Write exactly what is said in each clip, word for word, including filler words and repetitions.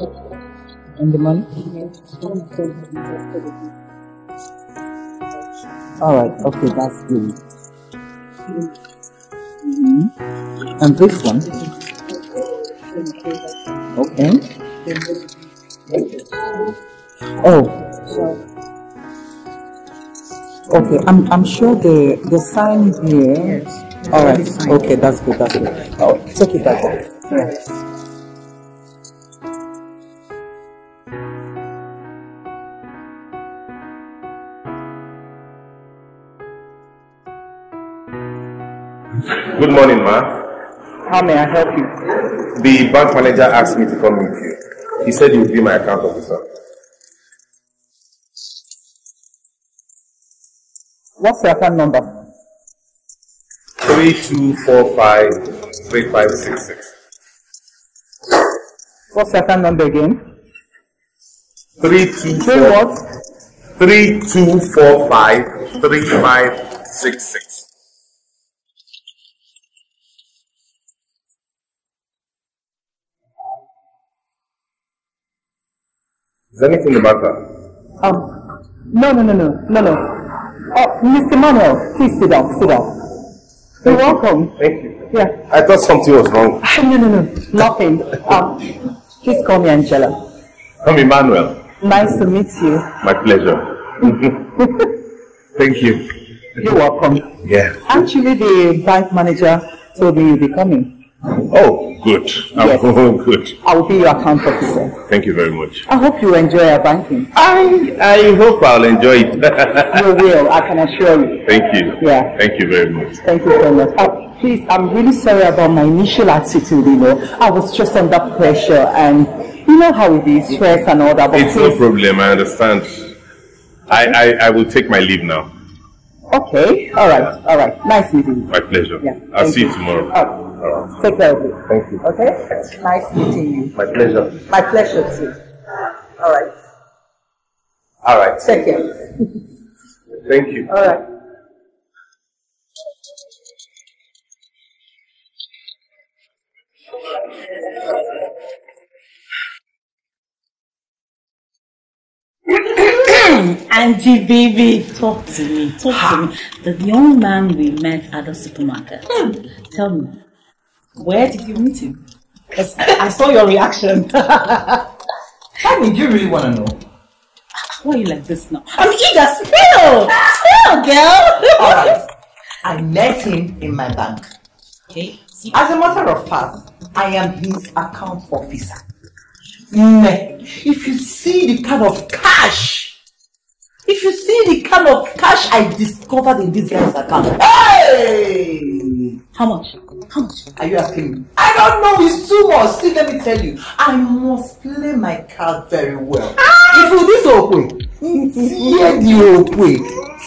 And the money? Alright, okay, that's good. Mm-hmm. And this one? Okay. Oh. Okay, I'm I'm sure the the sign here. Yes. All right. Okay, that's good. That's good. Oh, take it back. Yes. Good morning, ma. How may I help you? The bank manager asked me to come with you. He said you would be my account officer. What's your account number? three two four five three five six six. What's your account number again? three two four five three five six six. Is anything the matter? Um, no, no, no, no, no, no. Oh, Mister Manuel, please sit down, sit down. You're welcome. Thank you. Yeah. I thought something was wrong. No, no, no, nothing. Um, please call me Angela. Call me Manuel. Nice to meet you. My pleasure. Thank you. You're welcome. Yeah. Actually, the bank manager told me you'll be coming. Oh, good. I'm yes. Oh, good. I'll be your account officer. Thank you very much. I hope you enjoy your banking. I I hope I'll enjoy it. You will, I can assure you. Thank you. Yeah. Thank you very much. Thank you so much. Uh, please, I'm really sorry about my initial attitude, you know. I was just under pressure and you know how it is, stress and all that. But it's please, no problem, I understand. I, I, I will take my leave now. Okay. All right. Yeah. All right. Nice meeting you. My pleasure. Yeah. I'll see you, you tomorrow. Uh, Right. Take care of you. Thank you. Okay? Nice meeting you. My pleasure. My pleasure too. Alright. Alright. Take care. Thank you. Alright. Angie, baby, talk to me. Talk to me. The young man we met at the supermarket. Mm. Tell me. Where did you meet him? Because I, I saw your reaction. How did you really want to know? Why are you like this now? I'm eager. Spill! Spill, girl! Alright. I met him in my bank. Okay. See? As a matter of fact, I am his account officer. Mm. If you see the kind of cash, if you see the kind of cash I discovered in this guy's account. Hey! How much? How much are you asking me? I don't know, it's too much. See, let me tell you, I must play my card very well. Ah! If you this open, tear the open,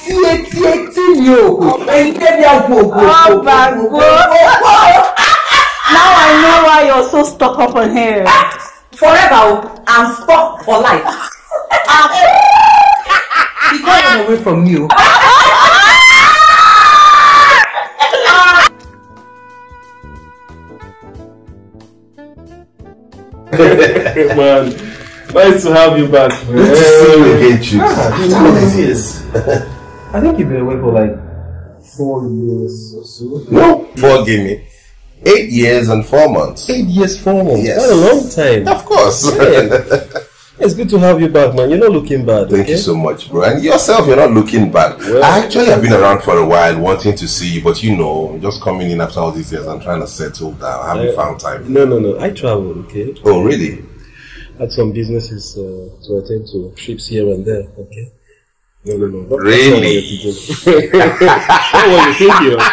tear, tear, tear the open, and tear the open. Oh, bango! Now I know why you're so stuck up on here. Forever, I'm stuck for life. He got away from you. Man, nice to have you back. Good to see you again, Chips. Ah, I think you've been away for like four years or so. No, forgive me. Eight years and four months. Eight years, four months. Yes. That's a long time. Of course. Yeah. It's good to have you back, man. You're not looking bad. Thank okay? you so much, bro. And yourself, you're not looking bad. Well, I actually have been around for a while wanting to see you, but you know, just coming in after all these years and trying to settle down. I haven't I, found time. No, no, no. I travel, okay? Oh, really? I had some businesses uh, to attend to, trips here and there, okay? No, no, no. Not really? That's not what you think, you know?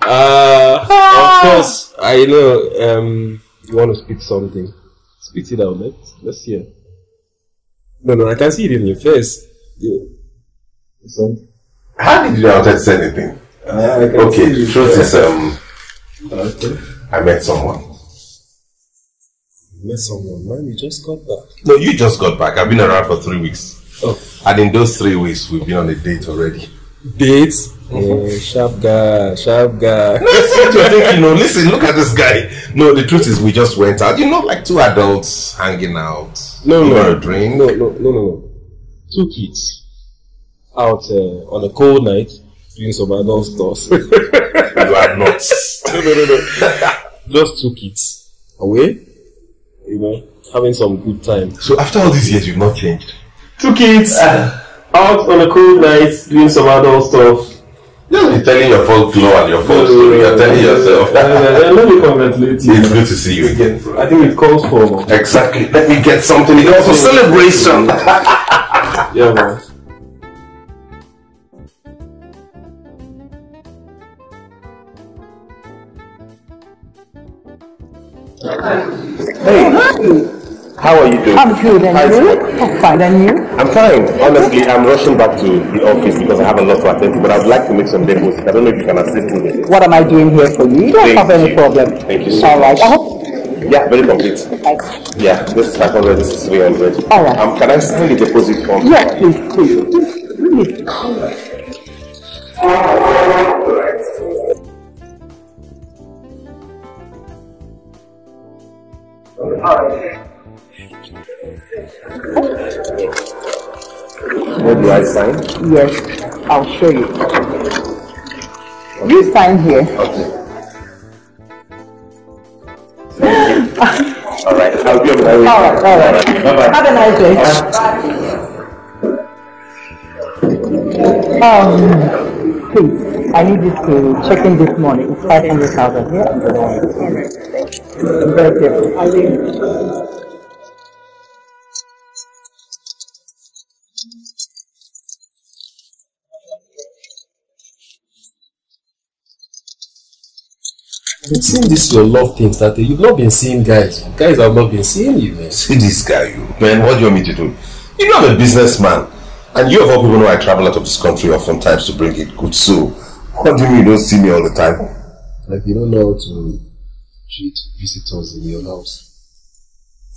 Uh, of course, I know um, you want to spit something. Spit it out, mate. Let's hear. No, no, I can see it in your face. You, you How did you not say anything? Uh, okay, the truth is, um, okay. I met someone. You met someone, man? You just got back? No, you just got back. I've been around for three weeks. Oh. And in those three weeks, we've been on a date already. Dates? Yeah, sharp guy, sharp guy. No, it's what you're thinking. No, listen, look at this guy. No, the truth is we just went out. You know, like two adults hanging out. No, no, no, a drink. no, no, no, no. Two kids out uh, on a cold night doing some adult stuff. You are not. No, no, no, no. Just two kids away, you know, having some good time. So after all these years, you've not changed. Two kids uh, out on a cold night doing some adult stuff. You're yeah, telling your folklore and your folk story. You're telling yourself. Let me congratulate you. It's good to see you again, bro. I think it calls for exactly. Let me get something. It calls for celebration. Yeah, man. Hey. How are you doing? I'm good, and How's you? I'm fine, and you? I'm fine. Honestly, I'm rushing back to the office because I have a lot to attend to, but I'd like to make some demos. I don't know if you can assist me with it. What am I doing here for you? You don't Thank have any you. problem. Thank you so All much. Right. I hope yeah, very complete. Right. Yeah, this is five hundred, this is three hundred. All right. Um, can I sign the deposit form? Yes, please, please. please. All right. All right. All right. All right. What do I sign? Yes, I'll show you. Okay. You sign here. Okay. All right, I'll be on my way. All right, all right. Bye bye. Have a nice day. Bye. Um, please, I need you to check in this morning. It's five hundred thousand. Yeah. All right. Very careful. I will. It seems this your love thing started. You've not been seeing guys. Guys have not been seeing you, man. See this guy, you. Man, what do you want me to do? You know I'm a businessman. And you of all people know I travel out of this country oftentimes to bring in good. So, what do you mean you don't see me all the time? Like you don't know how to treat visitors in your house.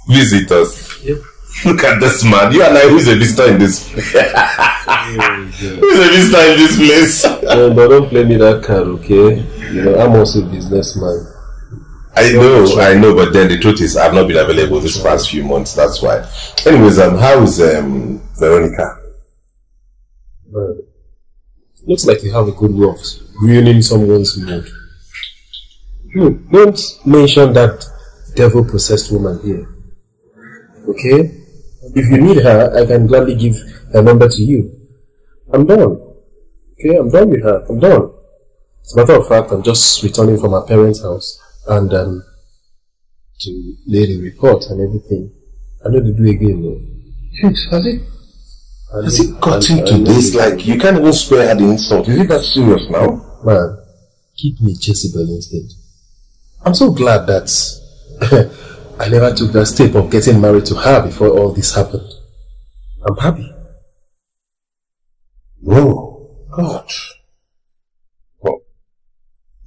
Visitors? Yep. Look at this man. You and I, who's a visitor in this place? Who's a visitor in this place? No, but don't play me that card, okay? You know, I'm also a businessman. I know, I know, but then the truth is I've not been available this past few months, that's why. Anyways, um, how is um, Veronica? Well, looks like you have a good work, ruining someone's mood. Hmm. Don't mention that devil-possessed woman here, okay? If you need her, I can gladly give her number to you. I'm done. Okay, I'm done with her. I'm done. As a matter of fact, I'm just returning from my parents' house and um, to lay the report and everything. I know they do again, though. Has it? Has it gotten to this? Like, you can't even spare her the insult. Is it that serious now? Man, keep me Jezebel instead. I'm so glad that I never took that step of getting married to her before all this happened. I'm happy. Whoa, God.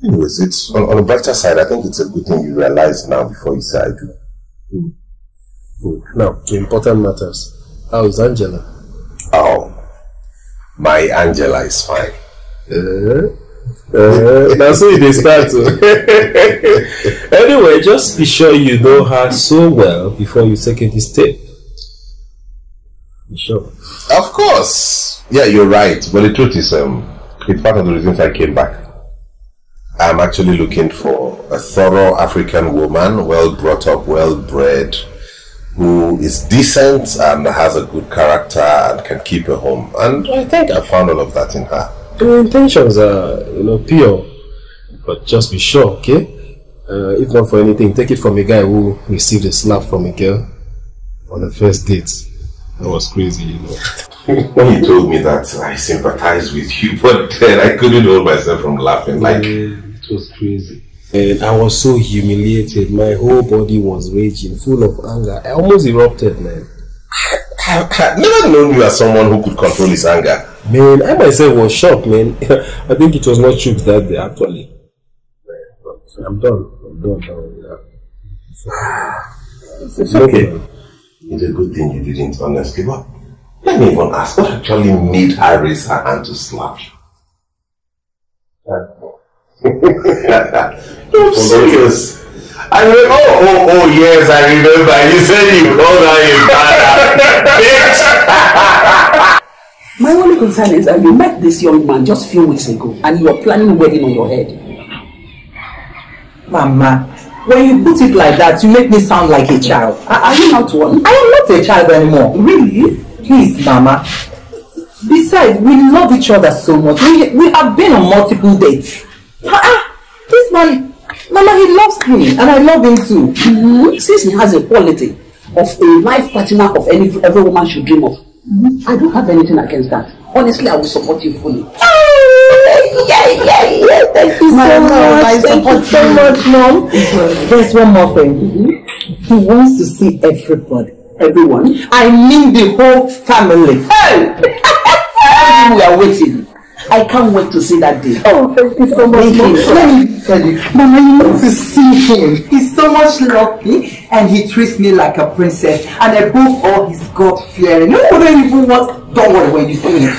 Anyways, it's on, on the brighter side, I think it's a good thing you realize now before you say I do. Mm. Mm. Now, the important matters. How is Angela? Oh, my Angela is fine. Uh, uh, that's how they start. Anyway, just be sure you know her so well before you take any step. Be sure. Of course. Yeah, you're right. But the truth is, um, it's part of the reasons I came back. I'm actually looking for a thorough African woman, well brought up, well bred, who is decent and has a good character and can keep a home. And I think I found all of that in her. Your intentions are, you know, pure, but just be sure, okay? Uh, if not for anything, take it from a guy who received a slap from a girl on the first date. That was crazy, you know. When you told me that, I sympathized with you, but then I couldn't hold myself from laughing. Like, yeah, it was crazy. And I was so humiliated. My whole body was raging, full of anger. I almost erupted, man. I had never known you as someone who could control his anger. Man, I myself was shocked, man. I think it was not true that day, actually. Man, I'm done. I'm done. It's, it's okay. okay. It's a good thing you didn't, honestly, but let me even ask, what actually made her raise her hand to slap you? I'm serious. I mean, oh, oh, oh, yes, I remember. You said you called her a bad bitch. My only concern is that you met this young man just a few weeks ago and you are planning a wedding on your head. Mama, when you put it like that, you make me sound like a child. Are you not one? I am not a child anymore. Really? Please, Mama. Besides, we love each other so much. We, we have been on multiple dates. Ah, this man... Mama, he loves me, and I love him too. Mm-hmm. Since he has a quality of a life partner of any every woman should dream of, mm-hmm. I don't have anything against that. Honestly, I will support you fully. Oh, yeah, yeah, yeah. Thank you my so mom, much. I Thank you so you. much, Mom. There's one more thing. Mm-hmm. He wants to see everybody. Everyone? I mean the whole family. Hey! We are waiting. I can't wait to see that day. Oh, thank you so much. Let me tell you, Mama, you want to see him. He's so much lucky and he treats me like a princess. And above all, he's God-fearing. You wouldn't even want, don't worry when you see him.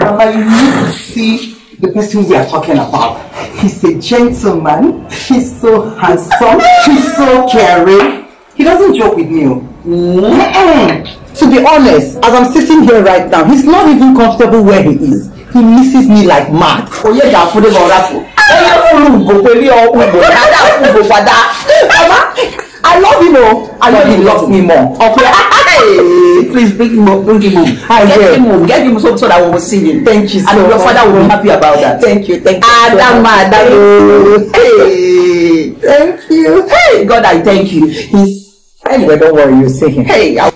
Mama, you need to see the person we are talking about. He's a gentleman. He's so handsome. He's so caring. He doesn't joke with me. Mm-mm. To be honest, as I'm sitting here right now, he's not even comfortable where he is. He misses me like mad. Oh yeah, that's for the Mama, I love you more. I love he loves me more. Okay, please bring him up, bring him up. I get him home, get him home so that we will see him. Thank you so much. And your father will be happy about that. Thank you, thank you. Adama, hey, thank you. Hey, God, I thank you. He's anyway. Don't worry, you see him. Hey. I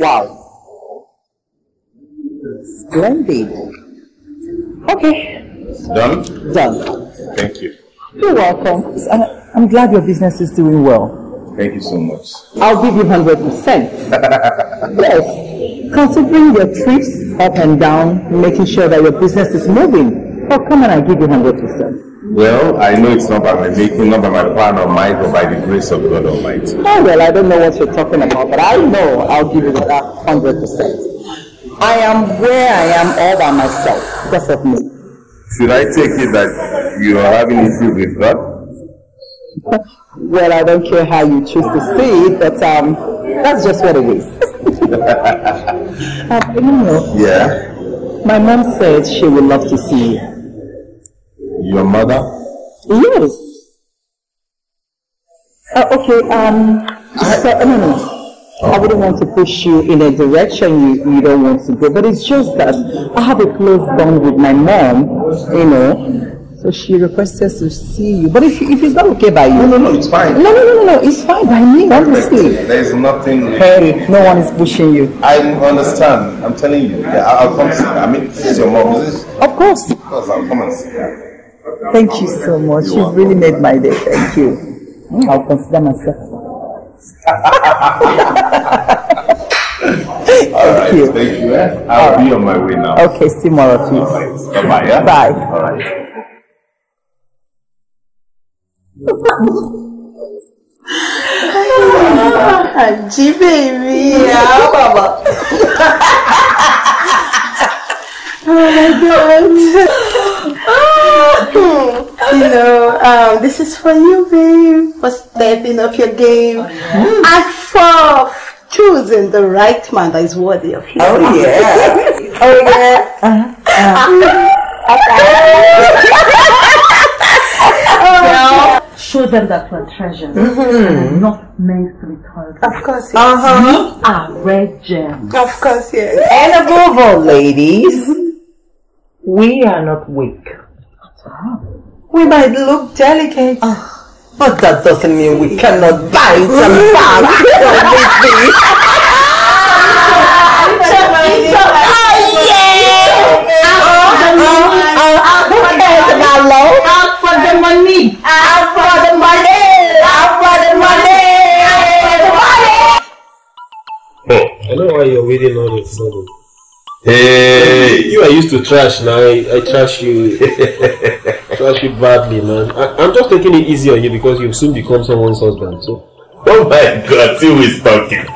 Wow. Splendid. Okay. Done? Done. Thank you. You're welcome. I'm glad your business is doing well. Thank you so much. I'll give you one hundred percent. Yes. Considering your trips up and down, making sure that your business is moving. Oh, come on, I'll give you one hundred percent. Well, I know it's not by my making, not by my plan or mine, but by the grace of God Almighty. Oh, well, I don't know what you're talking about, but I know I'll give you that one hundred percent. I am where I am all by myself, because of me. Should I take it that you are having issues with God? Well, I don't care how you choose to see it, but um, that's just what it is. uh, you know, yeah. My mom said she would love to see you. Your mother? Yes. Uh, okay, um, I, so, no, no, oh. I wouldn't want to push you in a direction you, you don't want to go, but it's just that I have a close bond with my mom, you know, so she requested to see you. But if, if it's not okay by you... No, no, no, it's fine. No, no, no, no, no it's fine by me, honestly. There's nothing... Heard it. No one is pushing you. I understand, I'm telling you. Yeah, I'll come see you. I mean, this is your mom, is it? Of course. Of course, I'll come and see you. Thank you so much. You've really made my day. Thank you. Mm, I'll consider myself. Thank All right, you. Thank you. I'll All be right. on my way now. Okay, see more of you. Right. Bye-bye. Yeah? Bye. All right. Angie, baby. Yeah, Baba. Oh, my God. You know, um, this is for you, babe, for stepping up your game and for choosing the right man that is worthy of you. Oh, yeah. Oh, yeah. Uh-huh. Uh-huh. Oh, no. Show them that we're treasures mm-hmm. and not meant to be told. Of course, yes. Uh-huh. We are red gems. Of course, yes. And above all, ladies, we are not weak. Oh. We might look delicate, oh. but that doesn't mean we cannot bite and bang. Oh yeah! Out for the money! Out for the money! Out for the money! Out for the money! I know why you're waiting on it, so. Hey, you are used to trash now. I, I trash you, trash you badly, man. I, I'm just taking it easy on you because you'll soon become someone's husband. So, oh my God, who is talking?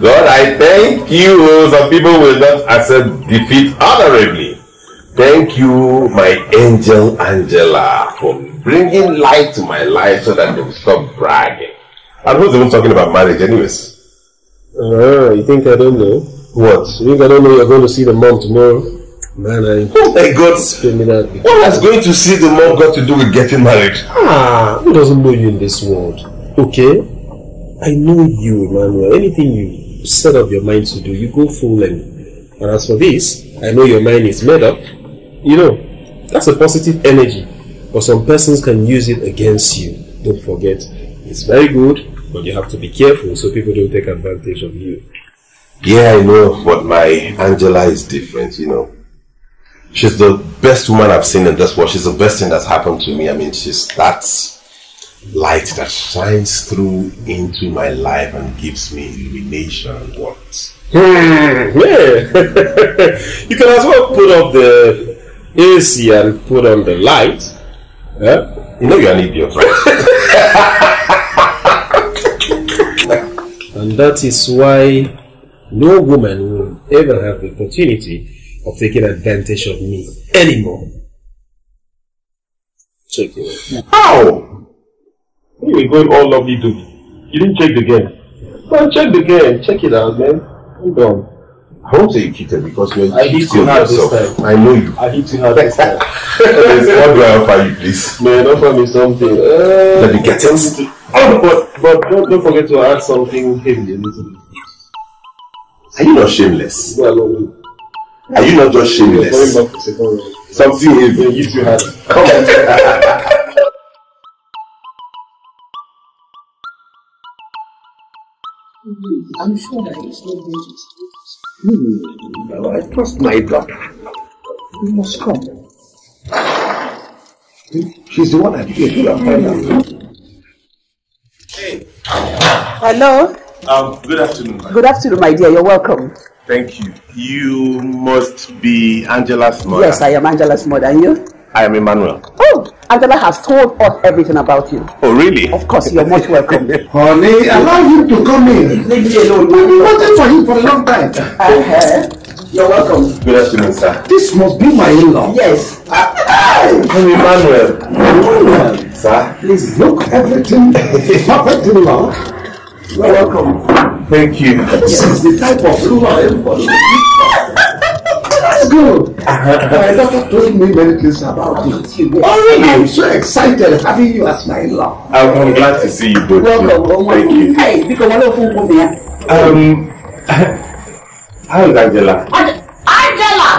God, I thank you that people will not accept defeat honorably. Thank you, my angel Angela, for bringing light to my life so that they will stop bragging. I was even talking about marriage anyways. Uh, you think I don't know? What? You think I don't know you're going to see the mom tomorrow? Man, I... Oh my God! What has going to see the mom got to do with getting married? Ah, who doesn't know you in this world? Okay? I know you, Emmanuel. Anything you set up your mind to do, you go full in. And as for this, I know your mind is made up. You know, that's a positive energy. But some persons can use it against you. Don't forget, it's very good, but you have to be careful so people don't take advantage of you. Yeah, I know, but my Angela is different, you know. She's the best woman I've seen in this world. She's the best thing that's happened to me. I mean, she's that light that shines through into my life and gives me illumination and what. Hmm, yeah. You can as well put up the A C and put on the light. Huh? You know you're an idiot, right? And that is why no woman will ever have the opportunity of taking advantage of me anymore. Check it out. How? You were going all lovely-dovey. You didn't check the game. Well, check the game. Check it out, man. Hold on. I won't say you cheated because you're I hit you hard yourself. This time. I know you. I hit you hard this time. What do I offer you, please? Man, offer me something. Uh, Let me get it. Oh, but but don't, don't forget to add something heavy a little bit. Are you not shameless? No, no, no. Are you not just shameless? No, something heavy. I hit you hard. Come on. I'm sure that it's not going to hmm. Well, I trust my daughter. You must come. She's the one that did it. Hey. Hello. Um. Good afternoon. Good afternoon, my dear. You're welcome. Thank you. You must be Angela's mother. Yes, I am Angela's mother. And you? I am Emmanuel. Oh, Angela has told us everything about you. Oh, really? Of course, you're much welcome. Honey, allow him to come in. Leave me alone. We've been waiting for him for a long time. Uh-huh. You're welcome. Good afternoon, sir. This must be my in-law. Yes. I'm Emmanuel. Emmanuel. Sir? Please look, everything is perfect in law. You're welcome. Thank you. This yes. is the type of law I am for. That's good. My daughter told me many things about it. Oh, really? I'm so excited having you as my in-law. I'm glad to see you both. Welcome. Thank you. Hey, because I love you. Um, how is Angela? Angela!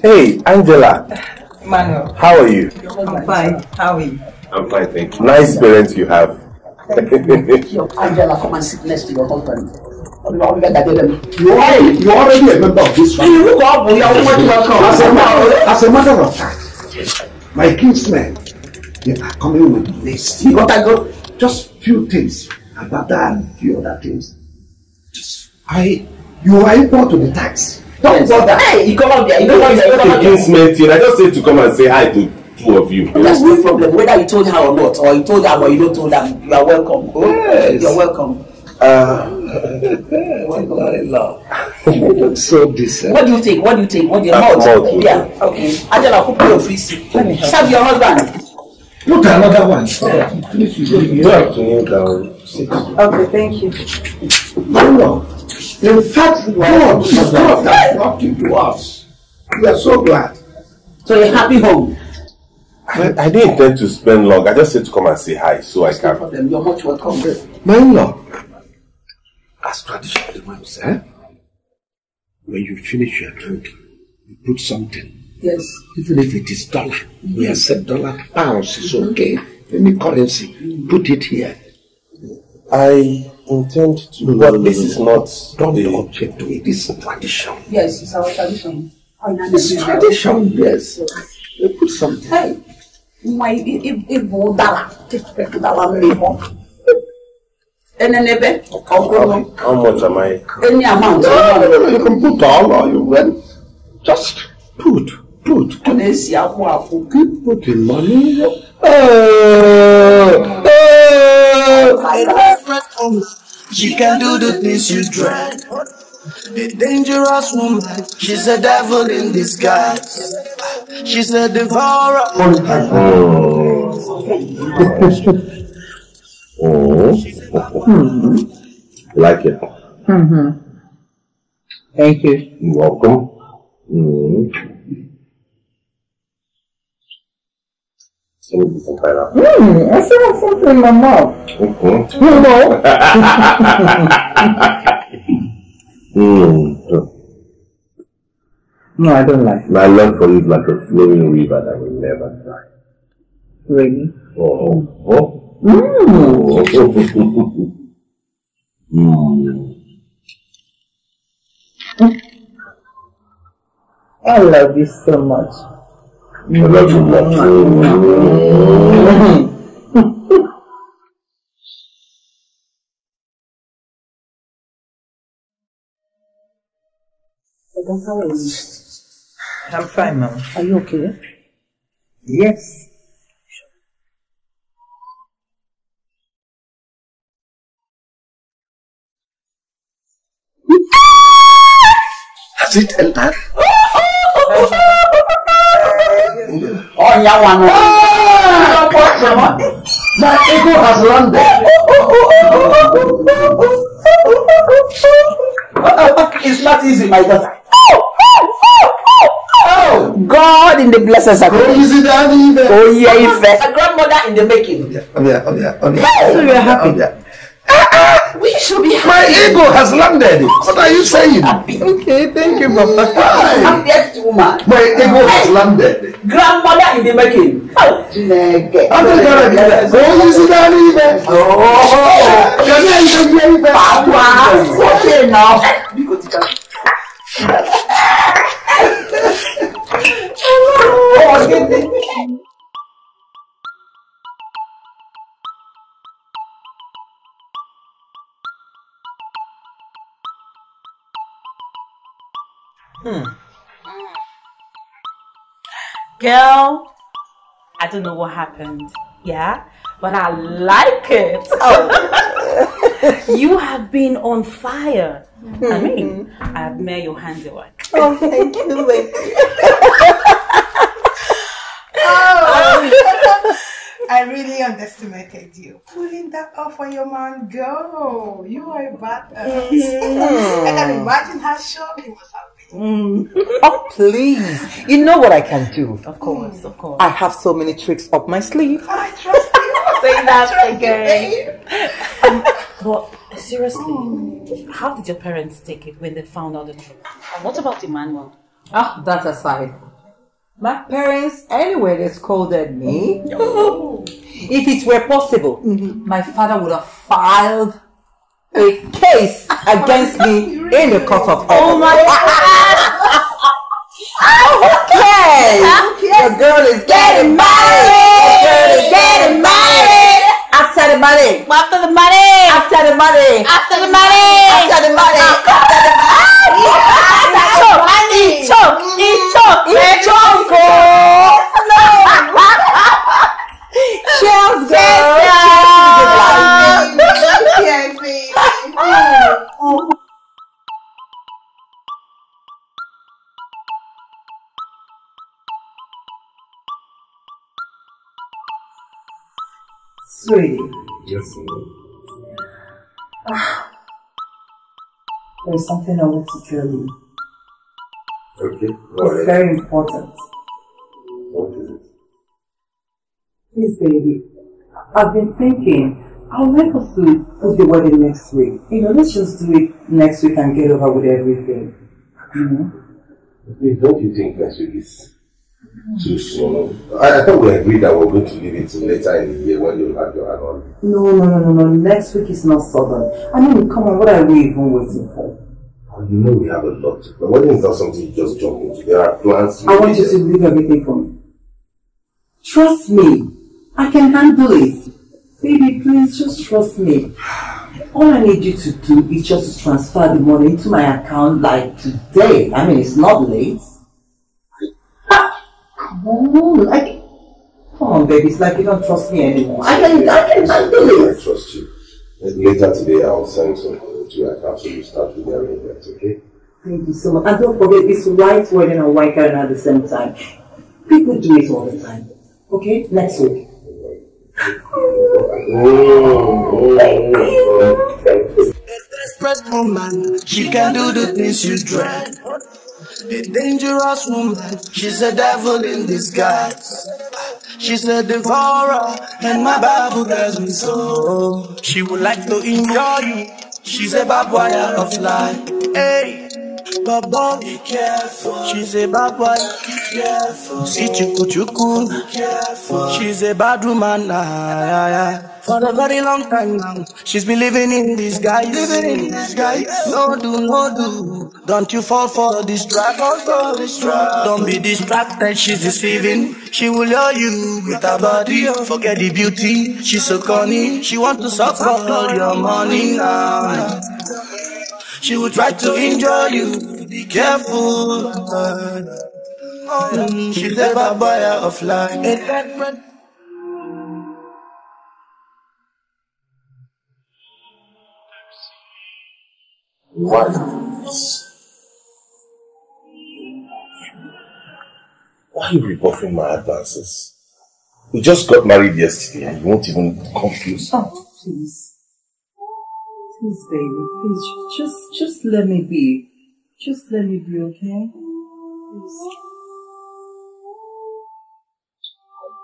Hey, Angela. Manuel. How are you? I'm fine. How are you? I'm fine, thank you. Nice parents you have. Thank you. Angela, come and sit next to your husband. You already, you already a member of this family. As a matter of fact, my kinsmen, they are coming with this. You got to go just few things about that and few other things. Just I, you are equal to the tax. Don't bother. Hey, you come out there. You don't want to the kinsmen thing. I just said to come and say hi to two of you. That's no problem. Whether you told her or not, or you told her or you don't told her, you are welcome. Yes. You are welcome. Uh, you look so decent. What do you think? What do you think? What do you think? Yeah, okay. Angela, cook your free soup. Serve your husband. Put another one. Okay, thank you. No, in fact, God is God that brought you to us. We are so glad. So you're happy home? I, I didn't intend to spend long. I just said to come and say hi, so I can. You're much welcome. My love. As traditionally once, eh? When you finish your drink, you put something. Yes. Even if it is dollar, mm-hmm. we accept dollar, pounds, it's mm-hmm. okay. Any currency, mm-hmm. put it here. I intend to. No, but no, this no, no. is not. Don't the... object to it. It's tradition. Yes, it's our tradition. It's tradition, yes. You put something. Hey, my evil dollar, dollar, dollar. How much am I? Any amount. No, no, no, you can put all or you will. Just put, put. And keep putting money. Oh! Oh! She can do the things you dread. The dangerous woman, she's a devil in disguise. She's a devourer. Oh, mm-hmm. Like it. Mm-hmm. Thank you. You're welcome. Mm-hmm. Let me get some right up. Mm, I still have something in my mouth. Mm-hmm. You know? Mm. No, I don't like it. My love for you is like a flowing river that will never dry. Really? Oh, oh, oh. Mm. Oh, oh. Mm. I love you so much. I love you much. Mm. How are you? I'm fine, ma'am. Are you okay? Yes. Has it entered? Oh, Yawano. My ego has landed. It's not easy, my daughter. God in the blessed sacrament. Oh, yeah, if a grandmother in the making. Yeah, yeah, yeah, yeah. So we are happy. Yeah. Ah, ah, we should be happy. My ego has landed. What are you saying? Happy. Okay, thank you, Papa. I'm the woman. My ego has landed. Grandmother in the making. Oh, oh, oh. Oh, hmm. Girl, I don't know what happened, yeah, but I like it. Oh. You have been on fire. Mm-hmm. I mean, I admire your handiwork. Oh, thank you, lady. Oh, I really underestimated you. Pulling that off for your man, girl. You are a badass. Mm. I can imagine how shocked it was happening. Mm. Oh, please. You know what I can do. Of course, mm. of course. I have so many tricks up my sleeve. I trust you. Say that again. Um, but seriously, mm. how did your parents take it when they found out the truth? And what about Emmanuel? Ah, oh, that aside. My parents, anyway, they scolded me. No. If it were possible, mm-hmm. my father would have filed a case against me in the court of heaven. Oh my God! Okay! Okay. The girl is getting married! The girl is getting married! After the money! After the money! After the money! After the money! After the money! After the money! Choke, eat choke, eat choke, eat choke, girl. Cheers, girl. Cheers, girl. Sweet. Yes, ah. There's something I want to tell you. Okay. It's very important. What is it? Please, baby. I've been thinking, I would like us to put the wedding next week. You know, let's just do it next week and get over with everything. You know? Babe, don't you think next week is too soon? I, I thought we agreed that we're going to leave it till later in the year when you'll have your hand on. No, no, no, no, no. Next week is not sudden. I mean, come on, what are we even waiting for? You know we have a lot. But wedding is not something you just jump into. There are plans. I want you to leave everything for me. Trust me. I can handle it. Baby, please just trust me. All I need you to do is just to transfer the money into my account like today. I mean, it's not late. Ah, come on. I can... Come on, baby. It's like you don't trust me anymore. I can, I can handle it. I trust you. Later today, I'll send some to your account so you start with the arrangements, okay? Thank you so much. And don't forget, it's white wedding and white wedding at the same time. People do it all the time. Okay? Next week. Oh, thank you. Thank you. Express woman, she can do the things you dread. The dangerous woman, she's a devil in disguise. She's a devourer, and my Bible tells me so. She would like to enjoy you. She's a barbed wire of life. Hey, but boy, be careful. She's a barbed wire. Be careful. See, chuku chuku. Be careful. She's a bad woman. For a very long time now, she's been living in this guy, living in this guy. No do, no do, don't you fall for this trap, fall for this trap. Don't be distracted, she's deceiving. She will lure you with her body. Forget the beauty, she's so corny. She wants to suck up all your money now. She will try to enjoy you. Be careful. She's the bad boy of life. What? Why are you rebuffing my advances? We just got married yesterday and you won't even come close. Oh, please. Please, baby, please. Just, just let me be. Just let me be, okay? Please.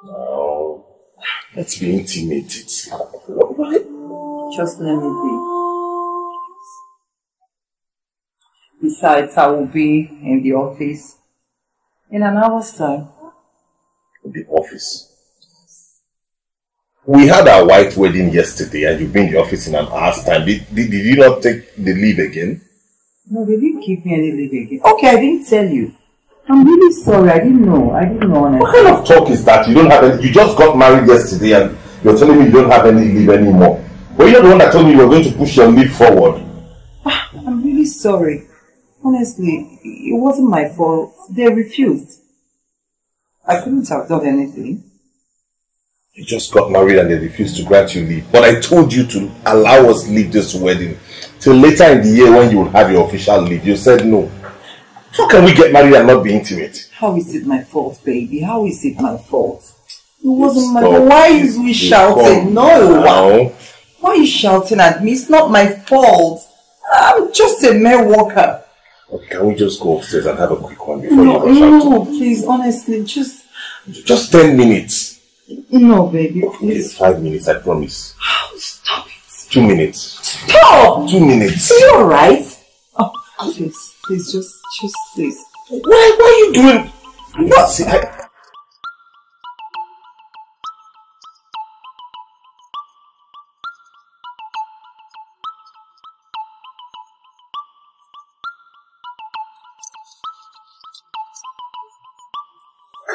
No. Let's be intimate. What? Just let me be. Besides, I will be in the office in an hour's time. The office? We had our white wedding yesterday and you've been in the office in an hour's time. Did, did, did you not take the leave again? No, they didn't give me any leave again. Okay, I didn't tell you. I'm really sorry, I didn't know. I didn't know. Honestly. What kind of talk is that? You don't have any, you just got married yesterday and you're telling me you don't have any leave anymore. Well, you're the one that told me you were going to push your leave forward. I'm really sorry. Honestly, it wasn't my fault. They refused. I couldn't have done anything. You just got married and they refused to grant you leave. But I told you to allow us leave this wedding till later in the year when you will have your official leave. You said no. How can we get married and not be intimate? How is it my fault, baby? How is it my fault? It wasn't my fault. Why is we shouting? No. Now. Why are you shouting at me? It's not my fault. I'm just a mere worker. Okay, can we just go upstairs and have a quick one before no, you go out? No, please, honestly, just... Just ten minutes. No, baby, please. Okay, five minutes, I promise. Oh, stop it. Two minutes. Stop! Two minutes. Are you alright? Oh, please, please, just, just, please. Why, why are you doing... I'm not... See, I...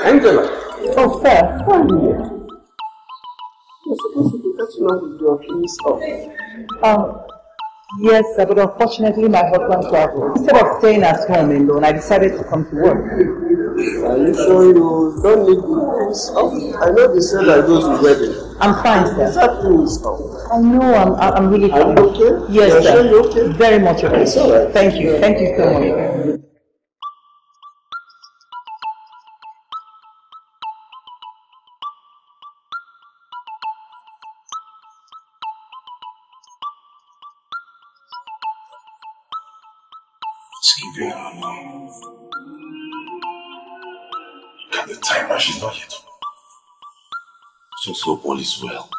Angela! Oh, sir, how are you? You're supposed to be touching on with your things off. Um, yes, sir, but unfortunately my husband traveled. Instead of staying at home alone, I decided to come to work. Are you sure you don't need the things off? I know they said I go to wedding. I'm fine, sir. Is that things off? I know, I'm, I'm really fine. Are you okay? Yes, you're sir. Sure you're okay? Very much okay. It's alright. Thank you, thank you so much. She's not yet. So slow, all is well.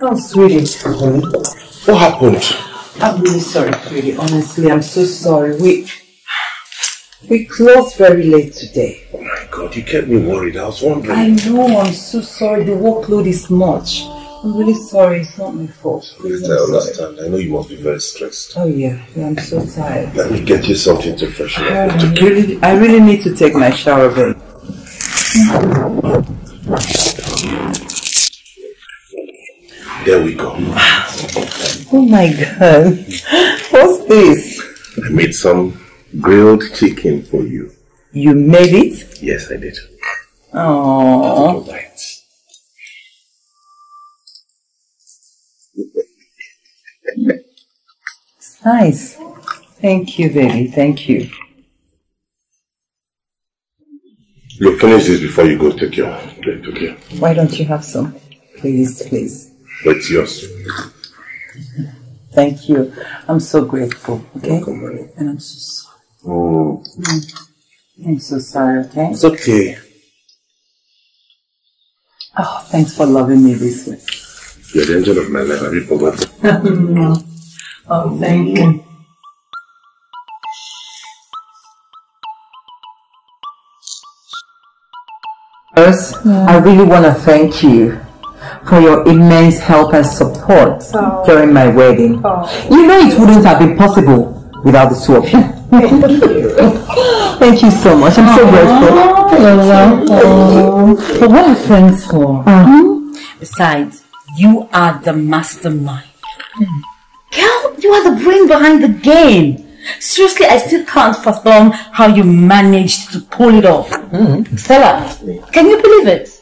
Oh, sweetie. What happened? I'm really sorry, sweetie. Honestly, I'm so sorry. We we closed very late today. Oh my God, you kept me worried. I was wondering. I know. I'm so sorry. The workload is much. I'm really sorry. It's not my fault. Please, I understand. Sorry. I know you must be very stressed. Oh yeah, yeah, I'm so tired. Let me get you something to freshen up. I really, I really need to take my shower, babe. There we go. Oh my God, what's this? I made some grilled chicken for you. You made it? Yes, I did. Oh. It's nice. Thank you, baby. Thank you. Look, finish this before you go take your plate, okay? Why don't you have some? Please, please. It's yours. Thank you. I'm so grateful, okay? Welcome, honey. And I'm so sorry. Oh. I'm so sorry, okay? It's okay. Oh, thanks for loving me this way. You're the angel of my life. Have you forgotten? No. Oh, thank you. First, yeah. I really want to thank you for your immense help and support oh. during my wedding. Oh. You know it wouldn't have been possible without the two of you. Thank you. Thank you so much. I'm so grateful. Oh. Oh. But what are friends for? Mm-hmm. Besides, you are the mastermind. Mm. Girl, you are the brain behind the game. Seriously, I still can't fathom how you managed to pull it off. Mm. Stella, can you believe it?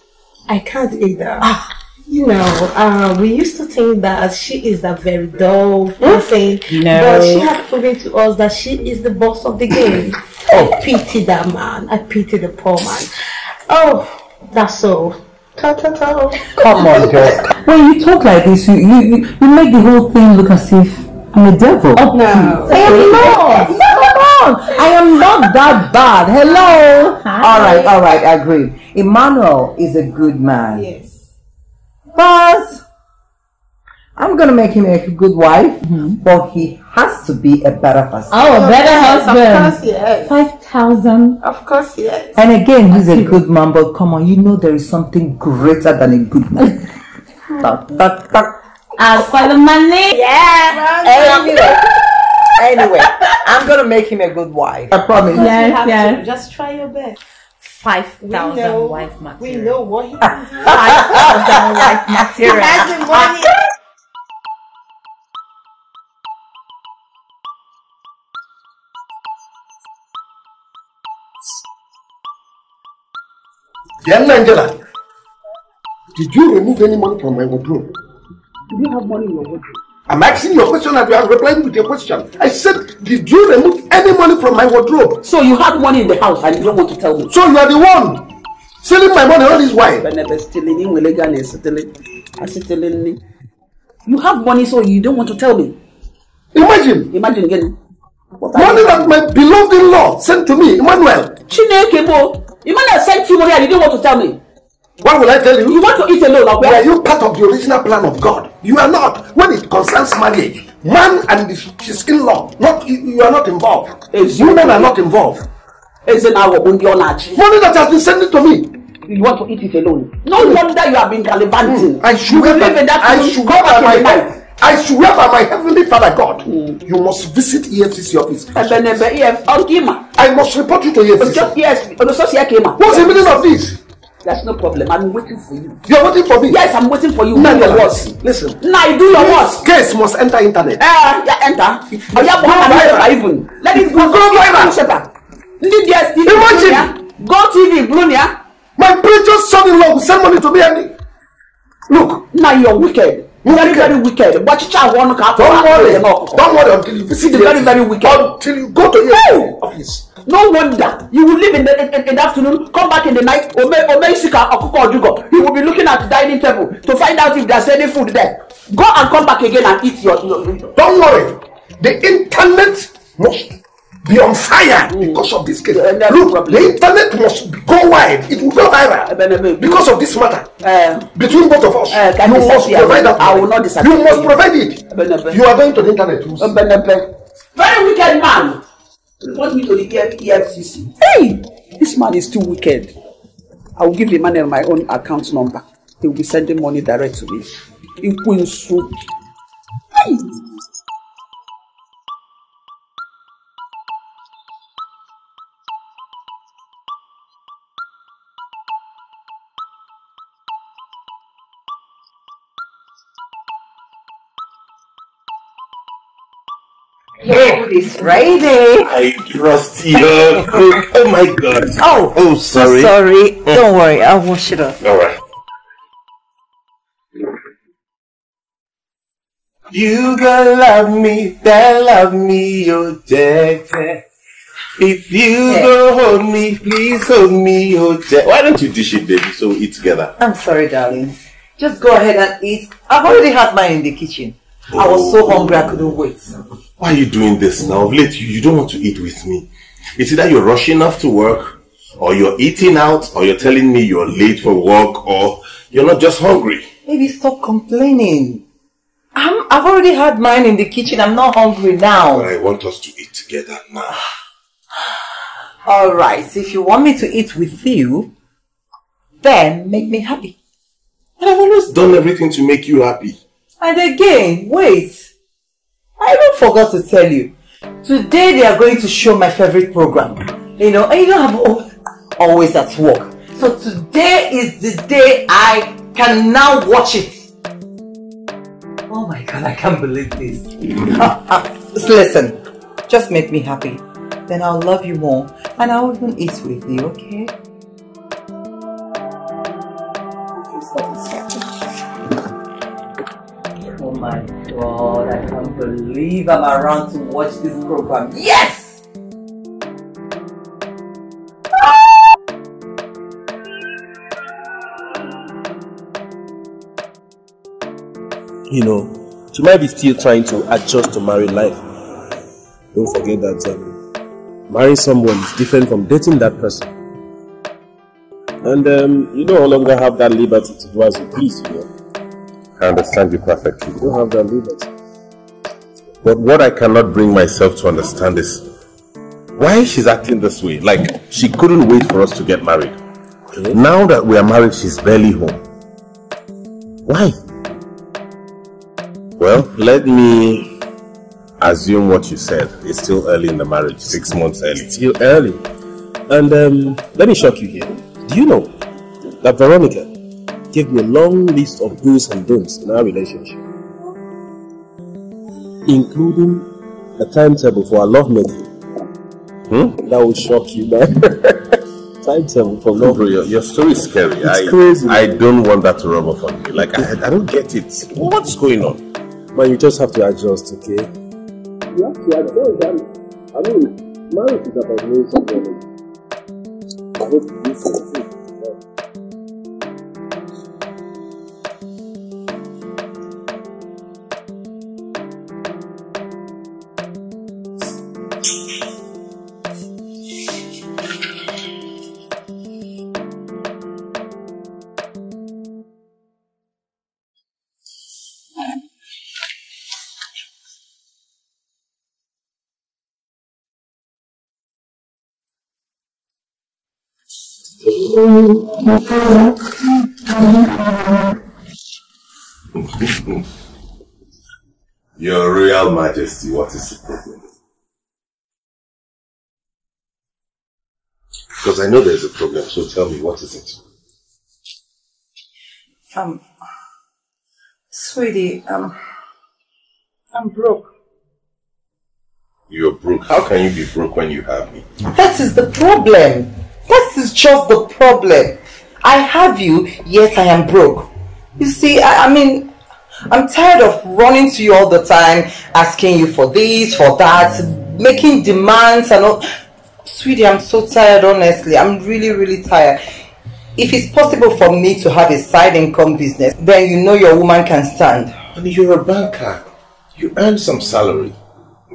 I can't either. Ah. You know, uh, we used to think that she is a very dull person, no. but she had proven to us that she is the boss of the game. Oh, pity that man. I pity the poor man. Oh, that's all. Ta -ta -ta. Come on, girl. When you talk like this, you, you, you make the whole thing look as if I'm a devil. Oh, no. I am not. No, come on. I am not that bad. Hello. Hi. All right, all right. I agree. Emmanuel is a good man. Yes. But I'm going to make him a good wife, mm-hmm. but he has to be a better person. Oh, a better husband. Of course, yes. five thousand. Of course, yes. And again, he's a good man, but come on, you know there is something greater than a good man. Tuck, tuck, tuck. As for the money, yeah. Anyway, anyway, I'm gonna make him a good wife. I promise. Yes, you have yes. to. Just try your best. Five thousand wife material. We know what he can do. Five thousand wife material. He has the money. Young Angela, did you remove any money from my wardrobe? Do you have money in your wardrobe? I'm asking you a question and you are replying with your question. I said, did you remove any money from my wardrobe? So you had money in the house and you don't want to tell me. So you are the one stealing my money all this while. You have money, so you don't want to tell me. Imagine. Imagine getting money that my beloved in law sent to me, Emmanuel. Chinekebo. Emmanuel sent you money and you didn't want to tell me. What will I tell you? You want to eat alone? Like were you part of the original plan of God? You are not. When it concerns marriage, man and his in-law, not you, you are not involved. It's women are not involved. It's in our own knowledge. Money that has been sent to me. You want to eat it alone? No mm. wonder you have been gallivanting. Mm. I should have by, I should have my life. I swear by my heavenly Father God, mm. you must visit E F C C office. I must report you to E F C C. What's the meaning of this? There's no problem. I'm waiting for you. You're waiting for me? Yes, I'm waiting for you. Now your worst. Listen. Now you do your worst. Case must enter internet. Ah, uh, yeah, enter. It, oh, yeah, go viral. Even. Let it go. Go viral. Imagine. Go T V, Brunia. My preacher's son-in-law will send money to me and look. Now you're wicked. You're very, very wicked. But you can't walk out. Don't worry. Don't worry until you visit the very, very wicked. Until you go to your office. No wonder you will leave in the, in, in the afternoon, come back in the night. You will be looking at the dining table to find out if there's any food there. Go and come back again and eat your. your Don't worry, the internet must be on fire mm. because of this case. The Look, the internet must go wide. It will go viral because of this matter uh, between both of us. Uh, you must provide that. I will not disagree. You must provide it. You are going to the internet. Very wicked man. Want me to the E F C C? Hey! This man is too wicked. I will give the man my own account number. He will be sending money direct to me. In Quinsu. Hey! Here is Friday. I trust you. Oh my God. Oh, oh, sorry. Sorry. Don't worry. I'll wash it up. All right. You gonna love me, then love me, oh Jack. If you yeah. go hold me, please hold me, oh Jack. Why don't you dish it, baby, so we eat together? I'm sorry, darling. Just go ahead and eat. I've already had mine in the kitchen. Oh. I was so hungry, I couldn't wait. Why are you doing this now? Of late, you, you don't want to eat with me. It's either you're rushing off to work, or you're eating out, or you're telling me you're late for work, or you're not just hungry. Baby, stop complaining. I'm, I've already had mine in the kitchen. I'm not hungry now. I want us to eat together now. Alright, so if you want me to eat with you, then make me happy. But I've always done everything to make you happy. And again, wait. I even forgot to tell you. Today they are going to show my favorite program. You know, and you don't have always at work. So today is the day I can now watch it. Oh my God, I can't believe this. Just listen, just make me happy. Then I'll love you more and I'll even eat with you, okay? Oh my God, I can't believe I'm around to watch this program. Yes! You know, she might be still trying to adjust to married life. Don't forget that um, marrying someone is different from dating that person. And um, you no longer have that liberty to do as you please, you know. I understand you perfectly. You don't have that liberty. But what I cannot bring myself to understand is why she's acting this way. Like, she couldn't wait for us to get married. Okay. Now that we are married, she's barely home. Why? Well, let me assume what you said. It's still early in the marriage, six months early. It's still early. And um, let me shock you here. Do you know that Veronica gave me a long list of do's and don'ts in our relationship, including a timetable for our love making? Hmm? That will shock you, man. Timetable for love. Bro, your, your story is scary. It's I, crazy. I man. don't want that to rub off on me. Like, I, I don't get it. What's going on? Man, you just have to adjust, okay? You have to adjust, darling. I mean, marriage is about knowing someone. I hope you do something. Your Royal Majesty, what is the problem? Because I know there's a problem, so tell me, what is it? Um, sweetie, um, I'm broke. You're broke? How can you be broke when you have me? That is the problem. This is just the problem. I have you, yet I am broke. You see, I, I mean, I'm tired of running to you all the time, asking you for this, for that, making demands and all. Sweetie, I'm so tired, honestly. I'm really, really tired. If it's possible for me to have a side income business, then you know your woman can stand. And you're a banker. You earn some salary.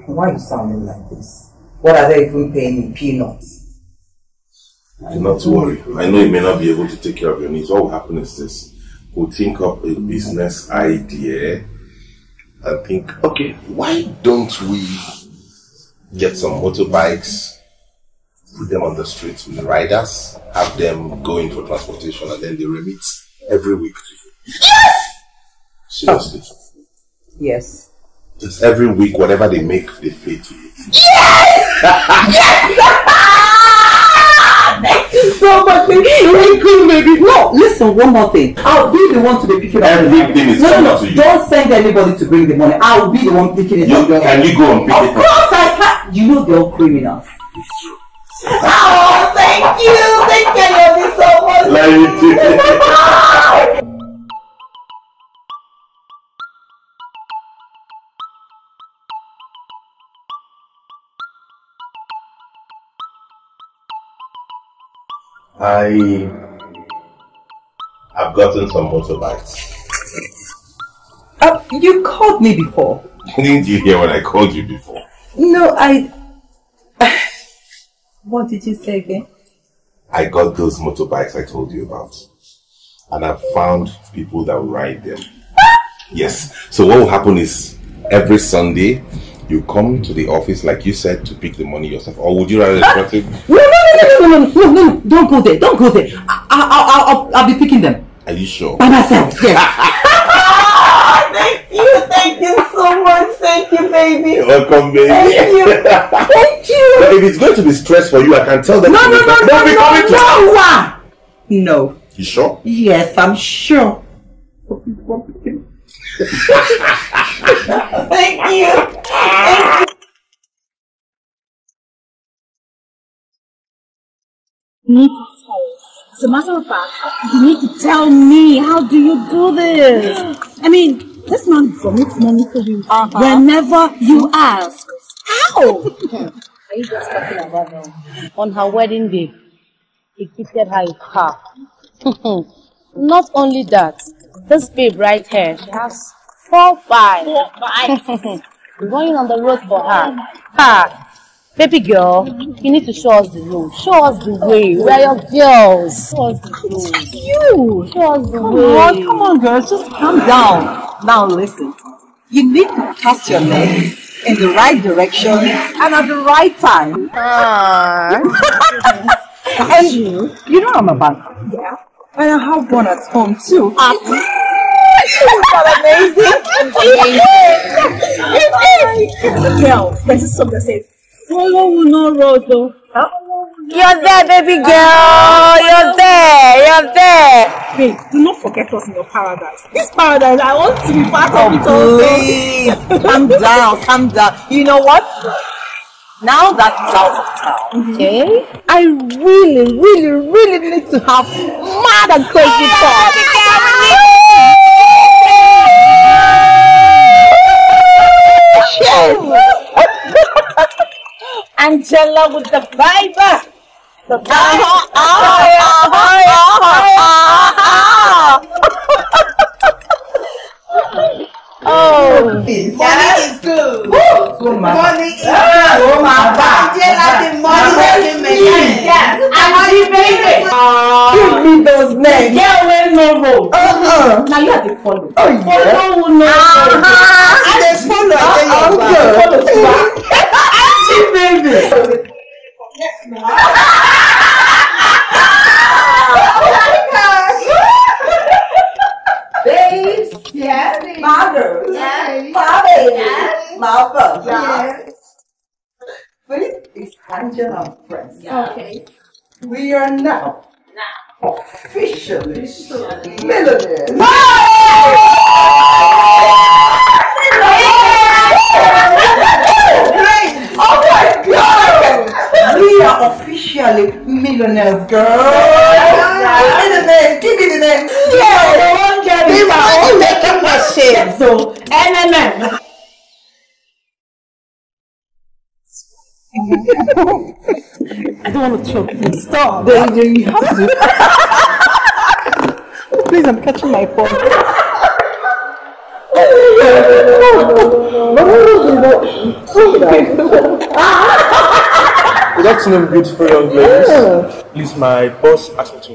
Why are you sounding like this? What are they even paying you? Peanuts? Do not worry. I know you may not be able to take care of your needs. What will happen is this. We'll think up a business idea and think, okay, why don't we get some motorbikes, put them on the streets with the riders, have them going for transportation, and then they remit every week to you. Yes! Seriously. Oh. Yes. Just every week, whatever they make, they pay to you. Yes! Yes! Thank you so much, baby. Thank you, baby. No, listen, one more thing. I'll be the one to be picking up. Everything is no, no, no. Don't send anybody to bring the money. I'll be the one picking it up. Can you go and pick it up? Of course I can. You know they're all criminals. It's true. Oh, thank you. Thank you, love you so much. Love you too. I have gotten some motorbikes. Uh, you called me before. Didn't you hear when I called you before? No, I... What did you say again? I got those motorbikes I told you about. And I've found people that ride them. Yes. So what will happen is, every Sunday, you come to the office, like you said, to pick the money yourself. Or would you rather... Uh, no, no, no, no, no, no, no, no, no, don't go there, don't go there. I, I, I, I'll, I'll be picking them. Are you sure? By myself, yes. Thank you, thank you so much. Thank you, baby. You're welcome, baby. Thank you. Thank you. But if it's going to be stress for you, I can tell them. No, no, no, no, no, no, no, no. No. You sure? Yes, I'm sure. Thank you. Thank you. Need to tell you. As a matter of fact, you need to tell me, how do you do this? I mean, this man vomits money for you uh-huh. whenever you ask. How? Are you just talking about them? On her wedding day, he gifted her a car. Not only that, this babe right here, she has four bikes. Four bikes. We're going on the road for her. Ha! Baby girl, you need to show us the road. Show us the way. We are your girls. Show us the road. It's you. Show us the way. Come on, come on, girls. Just calm down. Now listen. You need to cast your net in the right direction and at the right time. Ah. And you, you know what I'm about. Yeah. And I have one at home too. It's not amazing. It is. It is. Girl, there's a song that says, follow no road though. Huh? You're there, baby girl. You're there. You're there. Babe, do not forget us in your paradise. This paradise, I want to be part of it all. Please, calm down, calm down. You know what? Now that it's out of town, okay? I really, really, really need to have mad and crazy thoughts. Angela with the vibe. The vibe. Ah, ah, ah, ah, ah, ah. Oh, money is good. Money is good. Angela, the money that you make. Yes, I want you, baby. Give me those names. Get away, no road. Uh-uh. Now you have to follow. Oh, yeah. Follow, no road. I just follow. I follow. Follow. Baby. Babes, yes, mother, yes, father, yes, mother, yes. But it's Angela and Friends. Yeah. Okay, we are now, now. officially, officially. millionaires. Oh my God! We are officially millionaires, girl! Yeah. Give me the name! Give me the name! Yeah, they won't get it! We won't make a machine! So, M M M! I don't want to choke you. Stop! Then you have to. Oh, please, I'm catching my phone. Good afternoon, beautiful young ladies. Please, my boss asked me to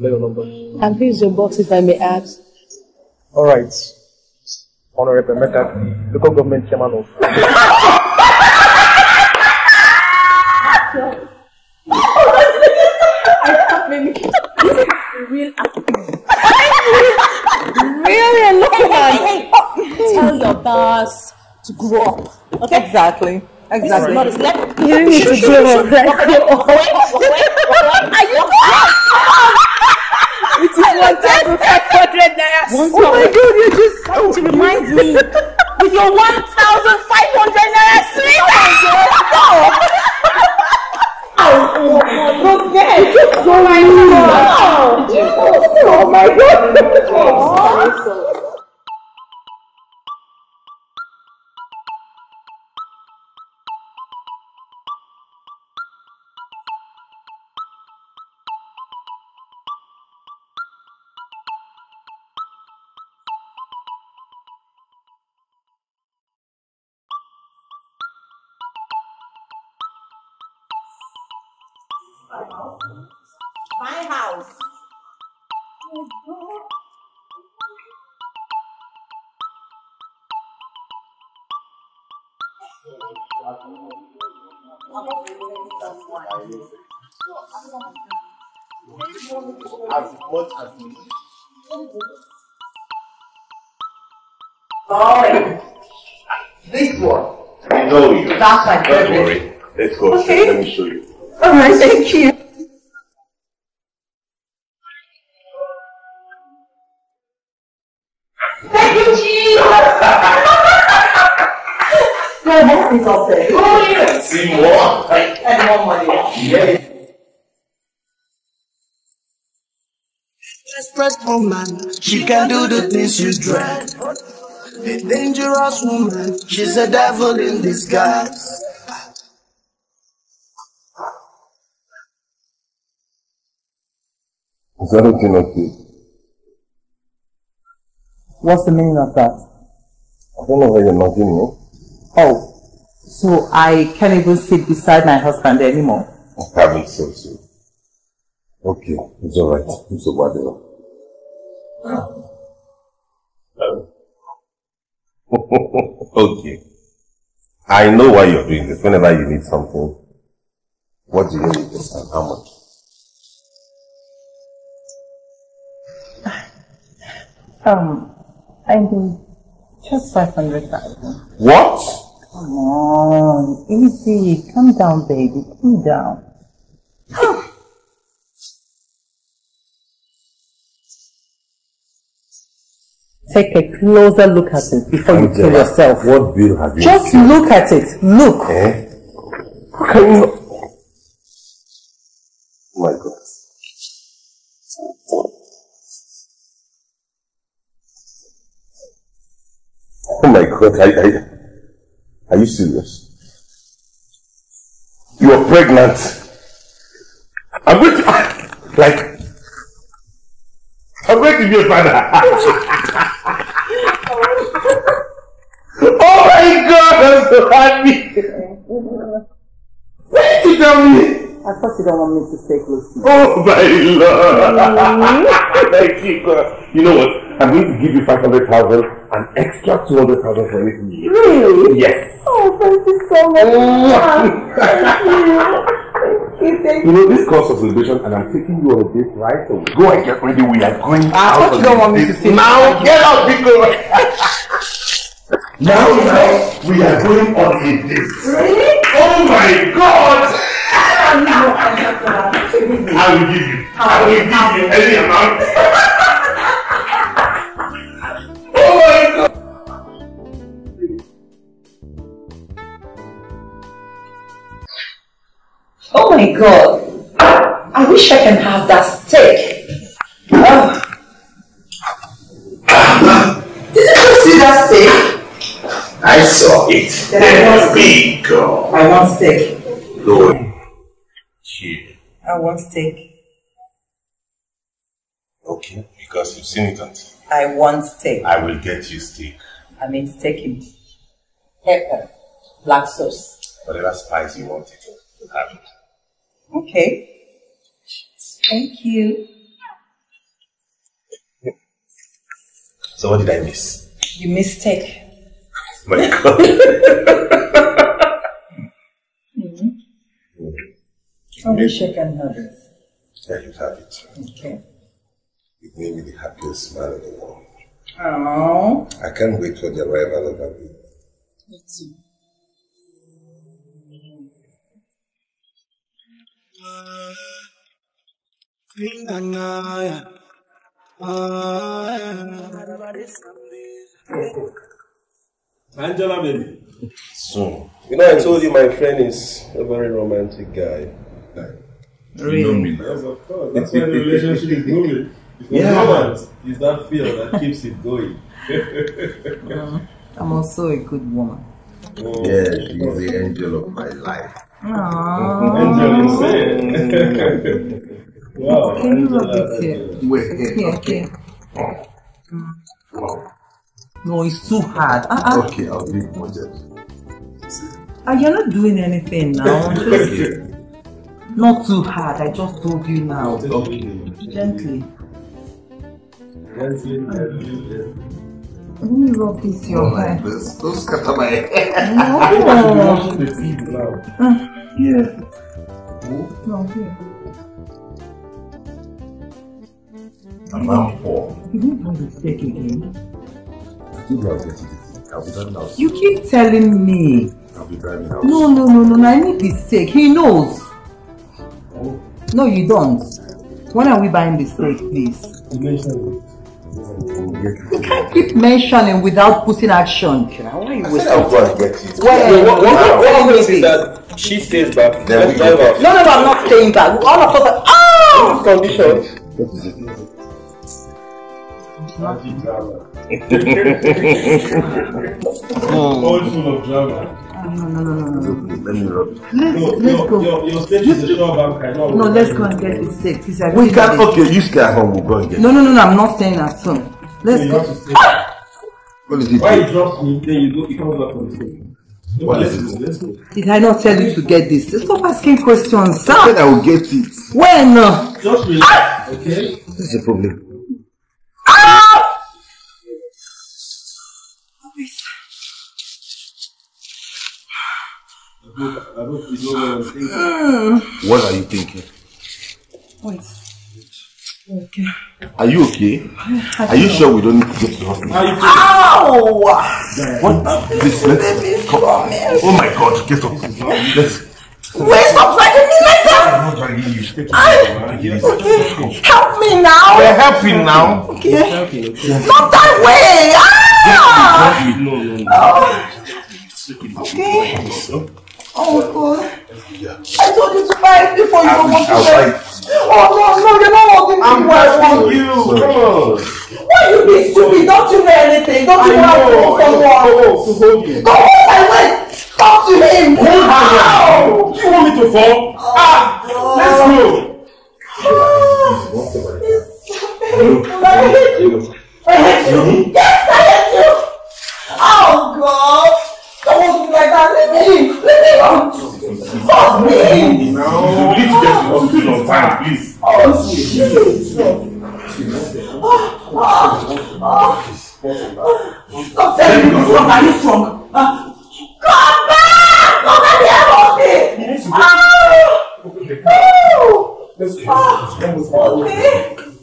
let your number. And who is your boss, if I may ask? All right, Honorable Emeka, local government chairman of. Real really a lot of tell your boss to grow up. Okay? Exactly. Exactly. This is not his you need to grow up. Are you it is one thousand five hundred naira. Oh my God, you just oh, to remind me with your one thousand five hundred naira sweet. Oh my goodness! Oh my God! Oh my God! Oh. My house. As much as me. All right. This one. I know you. That's my favorite. Don't worry. Let's go. Okay. Let me show you. All right. Thank you. Thank you, Jesus. No, that's it. All set. Oh yes. See more. And more money. Yes. Desperate woman, she can do the things you dread. A dangerous woman, she's a devil in disguise. Is that okay, Matthew? What's the meaning of that? I don't know where you're not in it. Oh, so I can't even sit beside my husband anymore? I haven't said so. Okay, it's alright. It's a bad enough. Um. Okay. I know why you're doing this. Whenever you need something, what do you need this and how much? Um, I need just five hundred thousand. What? Come on, easy. Calm down, baby. Calm down. Take a closer look at it before Angela, you kill yourself. What bill have you Just seen? Look at it. Look. Eh? Can you not? Oh my God. Oh my God. I, I, are you serious? You are pregnant. I'm going to act like I'm going to be your father. Oh my God, I'm so happy! What did you tell me? I thought you don't want me to stay close to you. Oh my Lord! Thank you, God. You know what? I'm going to give you five hundred thousand and extra two hundred thousand for everything you need. Really? Yes. Oh, thank you so much. Thank you. Thank you. You know, this course of celebration, and I'm taking you on a date right away. So go and get ready. We are going I out. I thought you don't want me to stay. Now, get out, because. Now, now, we are going on a date. Really? Oh my God! I know, I know, I know. I will give you. I will give you any amount. Oh my God! Oh my God! I wish I can have that steak. Oh. Did you see that steak? I saw it. There we go. I want steak. Lord. Yeah. I want steak. Okay, because you've seen it on T V. I want steak. I will get you steak. I mean steak in pepper, black sauce. Whatever spice you want it, you have it. Okay. Thank you. So what did I miss? You missed steak. Oh my God. Mm-hmm. Mm-hmm. I wish I can have it. Yeah, you have it. Okay. It made me the happiest man in the world. Oh. I can't wait for the arrival of our baby. Me too. Mm-hmm. Angela, baby. So, you know, I told you my friend is a very romantic guy. Really? You know me now. Yes, of course. That's why the relationship is moving. Because yeah. Romance is that feel that keeps it going. uh, I'm also a good woman. Oh. Yeah, she's the angel of my life. Aww. Angel is saying. Wow. Angela, Angela. Wait. Okay, okay. Wow. No, it's too hard. Uh -uh. Okay, I'll be more gentle. Ah, you're not doing anything now. Just Not too hard, I just told you now. Okay. Gently. Gently, gently. Let me rub this your hair. Don't scatter my hair. No. I should wash the feet now. Yeah. Oh. No, here. I'm now poor. You don't want the steak again. I think I'll get it. I'll be done now. You keep telling me. I'll be done now. No, no, no, no, no. I need the steak. He knows. Oh. No, you don't. When are we buying the steak, please? You mentioned it. You can't keep mentioning without putting action. Why are you wasting time? I'll go and get it. Where? What are you saying? That she stays back. Then we drive out. No, no, no, I'm not staying back. All of us are. Oh! Condition. What is it? Magic drama. All full of drama. No, no, no, no, no. Let me rub it. Let's, no, let's your, go. Your, your steak is a sure bank. No, let's go and get the steak. We can, okay, you stay at home. We'll go and get it. No, no, no, no, I'm not staying at home. Let's no, go. What is it? Why you drop me? Then you go, you come back from the steak. No, what is it? Go, let's go. Did I not tell you to get this? Stop asking questions, sir. I said I will get it. When? Just relax, okay? This is the problem. I hope you know what I'm thinking. What are you thinking? Wait. Okay. Are you okay? Are you sure we don't need to go to the hospital? Ow! What? Please, let's come on. Oh my God, get up. Let's. Wait, stop dragging me like that! I'm not dragging you. Okay. Help me now. We're helping now. Okay. Not that way! Ah! No, no, no. Oh. Okay. Oh God! I told you to buy it before you were to buy it. Oh no, no, you're not holding me where I want you. Come on. Why you being stupid? Don't you know anything? Don't you want to hold someone? Go hold my waist. Talk to him. Hold her. You want me to fall? Ah, let's go. I hate you. I hate you. Yes, I hate you. Oh God. Don't hold me like that. Let me. Fuck me! No! Oh, please, on time, please. Oh, Jesus! Stop telling me what's wrong. Are you strong? Come back! Come back here, help me! Oh! Okay.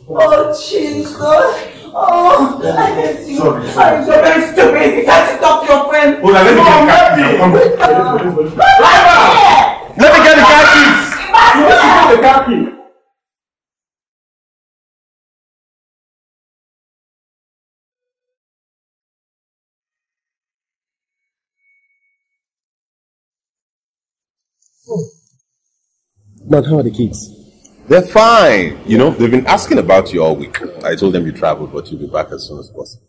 Oh, Jesus! Oh, I hate you. I'm so very stupid. You can't stop your friend. Hold on, let me get the car key. Let me get the car keys! You want to get the car key? Oh. But how are the kids? They're fine. You know, they've been asking about you all week. I told them you traveled, but you'll be back as soon as possible.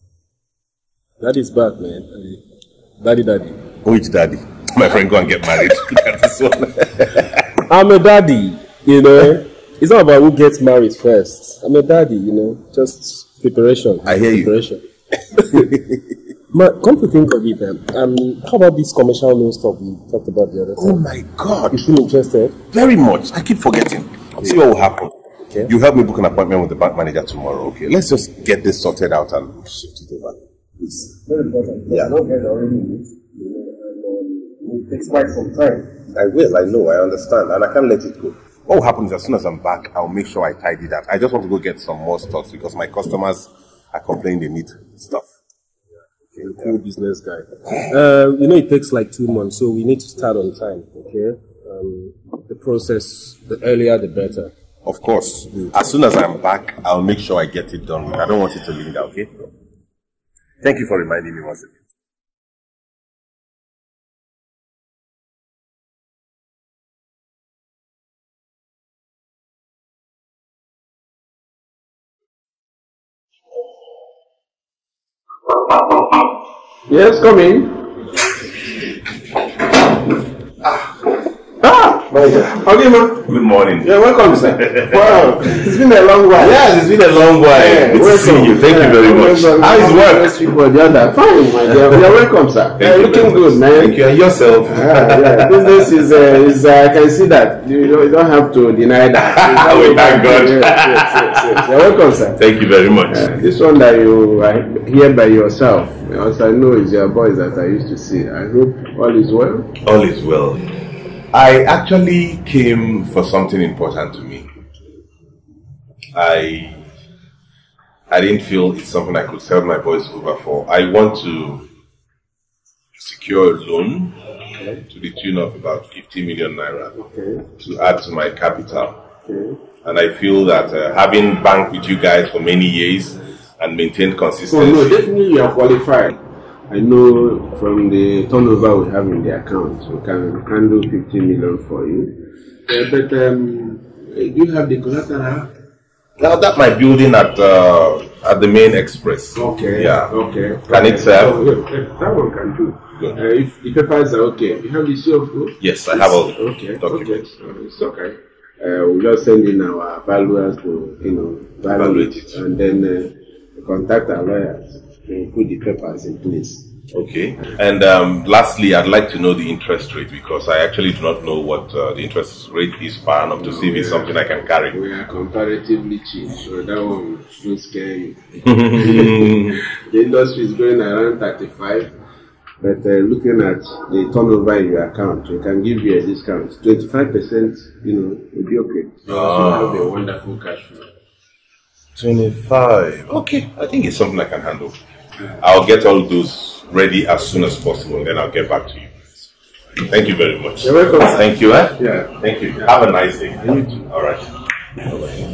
Daddy's back, man. Daddy, daddy. Which daddy? My friend, go and get married. I'm a daddy, you know. It's not about who gets married first. I'm a daddy, you know. Just preparation. I hear preparation. You. But come to think of it, um, how about this commercial loan stuff we talked about the other time? Oh my God! You feel interested? Very much. I keep forgetting. Okay. See what will happen. Okay. You help me book an appointment with the bank manager tomorrow. Okay. Let's just get this sorted out and shift it over. Please. Very important. Yeah. Don't get already with you. It takes quite some time. I will, I know, I understand, and I can't let it go. What happens as soon as I'm back, I'll make sure I tidy that. I just want to go get some more stuff because my customers are complaining they need stuff. Yeah. Okay, cool, yeah. Business guy. Uh, you know, it takes like two months, so we need to start on time, okay? Um, the process, the earlier, the better. Of course. Mm. As soon as I'm back, I'll make sure I get it done. I don't want it to linger, okay? Thank you for reminding me once again. Yes, come in. Ah, My dear. Okay, ma. Good morning. Yeah, welcome, sir. Wow, it's been a long while. Yes, it's been a long while. Yeah, good welcome. To see you. Thank yeah, you very much. Welcome. How is work? Well, fine, my dear. You are welcome, sir. You are looking good, man. Thank you. And yourself. Ah, yeah. Business is, uh, is uh, I can see that. You don't, you don't have to deny that. We thank God. Yes, yes, yes, yes. You are welcome, sir. Thank you very much. Uh, this one that you are here by yourself, as I know, is your boys that I used to see. I hope all is well. All is well. I actually came for something important to me. I I didn't feel it's something I could sell my boys over for. I want to secure a loan okay. to the tune of about fifty million naira okay. to add to my capital. Okay. And I feel that uh, having banked with you guys for many years and maintained consistency. Oh, no, definitely you are qualified. I know from the turnover we have in the account, we can handle fifty million for you. Uh, but um, do you have the collateral? Now that my building at uh, at the main express. Okay. Yeah. Okay. Can it serve? Oh, yeah. That one can do. Good. Uh, if the papers are okay, you have the C F O? Yes, I yes. have all the okay. documents. Okay. Uh, it's okay. Uh, we'll just send in our valuers to you know value it, it and then uh, contact our lawyers. Put the papers in place. Okay. And um, lastly, I'd like to know the interest rate because I actually do not know what uh, the interest rate is per annum to no, see if it's something I can carry. We are comparatively cheap, so that one won't scare you. The industry is going around thirty-five, but uh, looking at the turnover in your account, we can give you a discount. twenty-five percent, you know, will be okay. You uh, have a wonderful cash flow. twenty-five. Okay. I think it's something I can handle. I'll get all those ready as soon as possible, and then I'll get back to you. Thank you very much. You're welcome. Thank you. Eh? Yeah. Thank you. Yeah. Have a nice day. You too. All right. Bye-bye.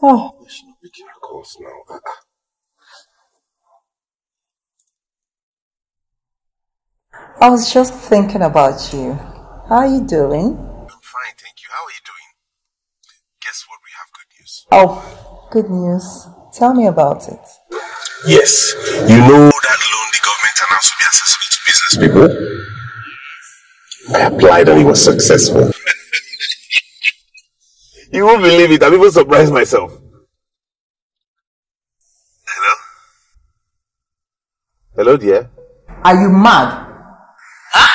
Oh, she's not picking her calls now. Uh -uh. I was just thinking about you. How are you doing? I'm fine, thank you. How are you doing? Guess what? We have good news. Oh, good news. Tell me about it. Yes, you know that loan the government announced will be accessible to business people? I applied and it was successful. You won't believe it. I'm even surprised myself. Hello? Hello, dear. Are you mad? Huh?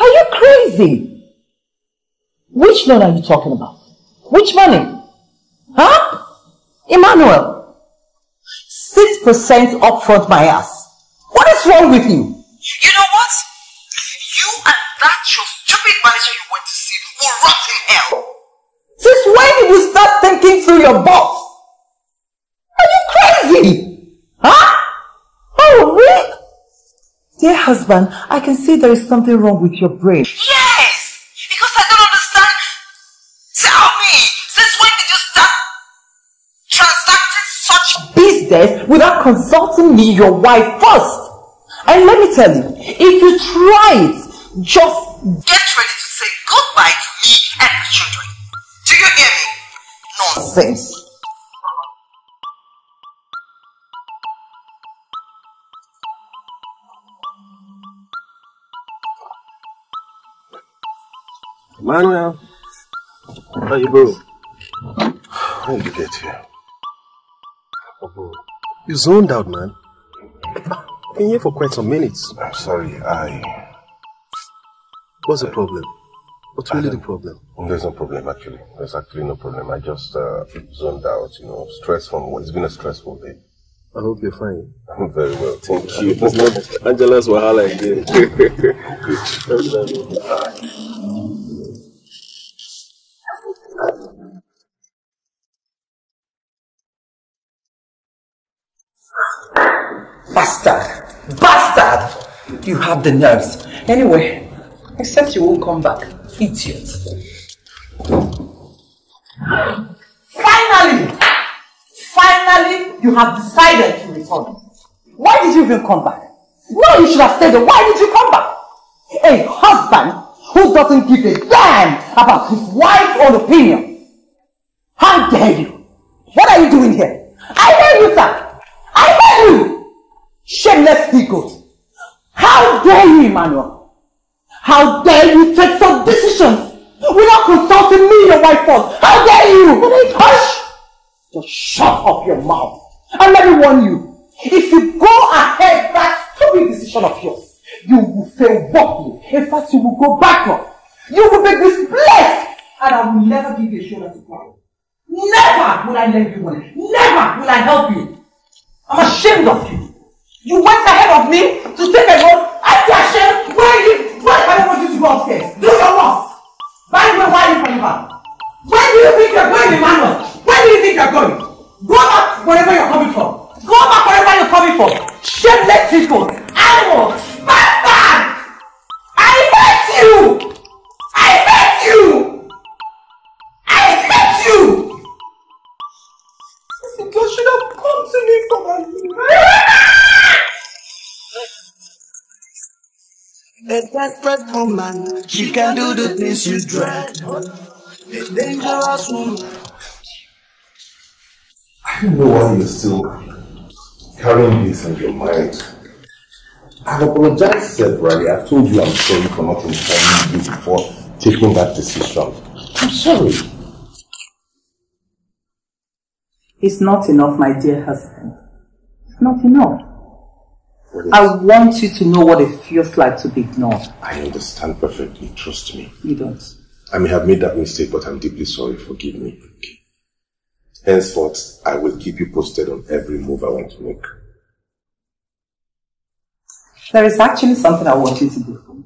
Are you crazy? Which loan are you talking about? Which money? Huh? Emmanuel. Six percent upfront my ass. What is wrong with you? You know what? You and that your stupid manager you went to see will rot in hell. Since when did you start thinking through your box? Are you crazy? Huh? Oh, really? Dear husband, I can see there is something wrong with your brain. Yes! Because I don't understand. Tell me! Since when did you start transacting such business without consulting me, your wife, first? And let me tell you, if you try it, just get ready to say goodbye to me and the children. Do you hear me? Nonsense. Manuel, how you bro? When did you get here? Oh, bro. You zoned out, man. I've been here for quite some minutes. I'm sorry, I... What's the problem? What's really the problem? There's no problem, actually. There's actually no problem. I just uh, zoned out, you know, stress from work. It's been a stressful day. I hope you're fine. I'm very well. Thank, Thank you. you. It's not Angela's wahala again. Good. Bastard! Bastard! You have the nerves. Anyway, except you won't come back. Idiot. Finally! Finally, you have decided to return. Why did you even come back? No, you should have stayed there. Why did you come back? A husband who doesn't give a damn about his wife's own opinion. How dare you? What are you doing here? I hate you, sir. I hate you. Shameless bigot. How dare you, Emmanuel? How dare you take some decisions without consulting me, your wife first? How dare you? Hush! Just shut up your mouth. And let me warn you, if you go ahead that stupid decision of yours, you will fail woefully. In fact, you will go backward. You will be displaced. And I will never give you a shoulder to cry. Never will I lend you money. Never will I help you. I'm ashamed of you. You went ahead of me to take a road. I feel ashamed. Where are you? Why I want you to go upstairs? Do your work. By the way, why are you coming back? Where do you think you're going, Emmanuel? Where do you think you're going? Go back wherever you're coming from. Go back wherever you're coming from. Shameless people. Animal. Bastard! I hate you! I hate you! I hate you! You should have come to me for my... A desperate woman, she can do the things you dread. A dangerous woman. I don't know why you're still carrying this in your mind. I apologize, February. I've told you I'm sorry for not informing you before taking that decision. I'm sorry. It's not enough, my dear husband. It's not enough. I want you to know what it feels like to be ignored. I understand perfectly. Trust me. You don't. I may have made that mistake, but I'm deeply sorry. Forgive me. Okay. Henceforth, I will keep you posted on every move I want to make. There is actually something I want you to do for me.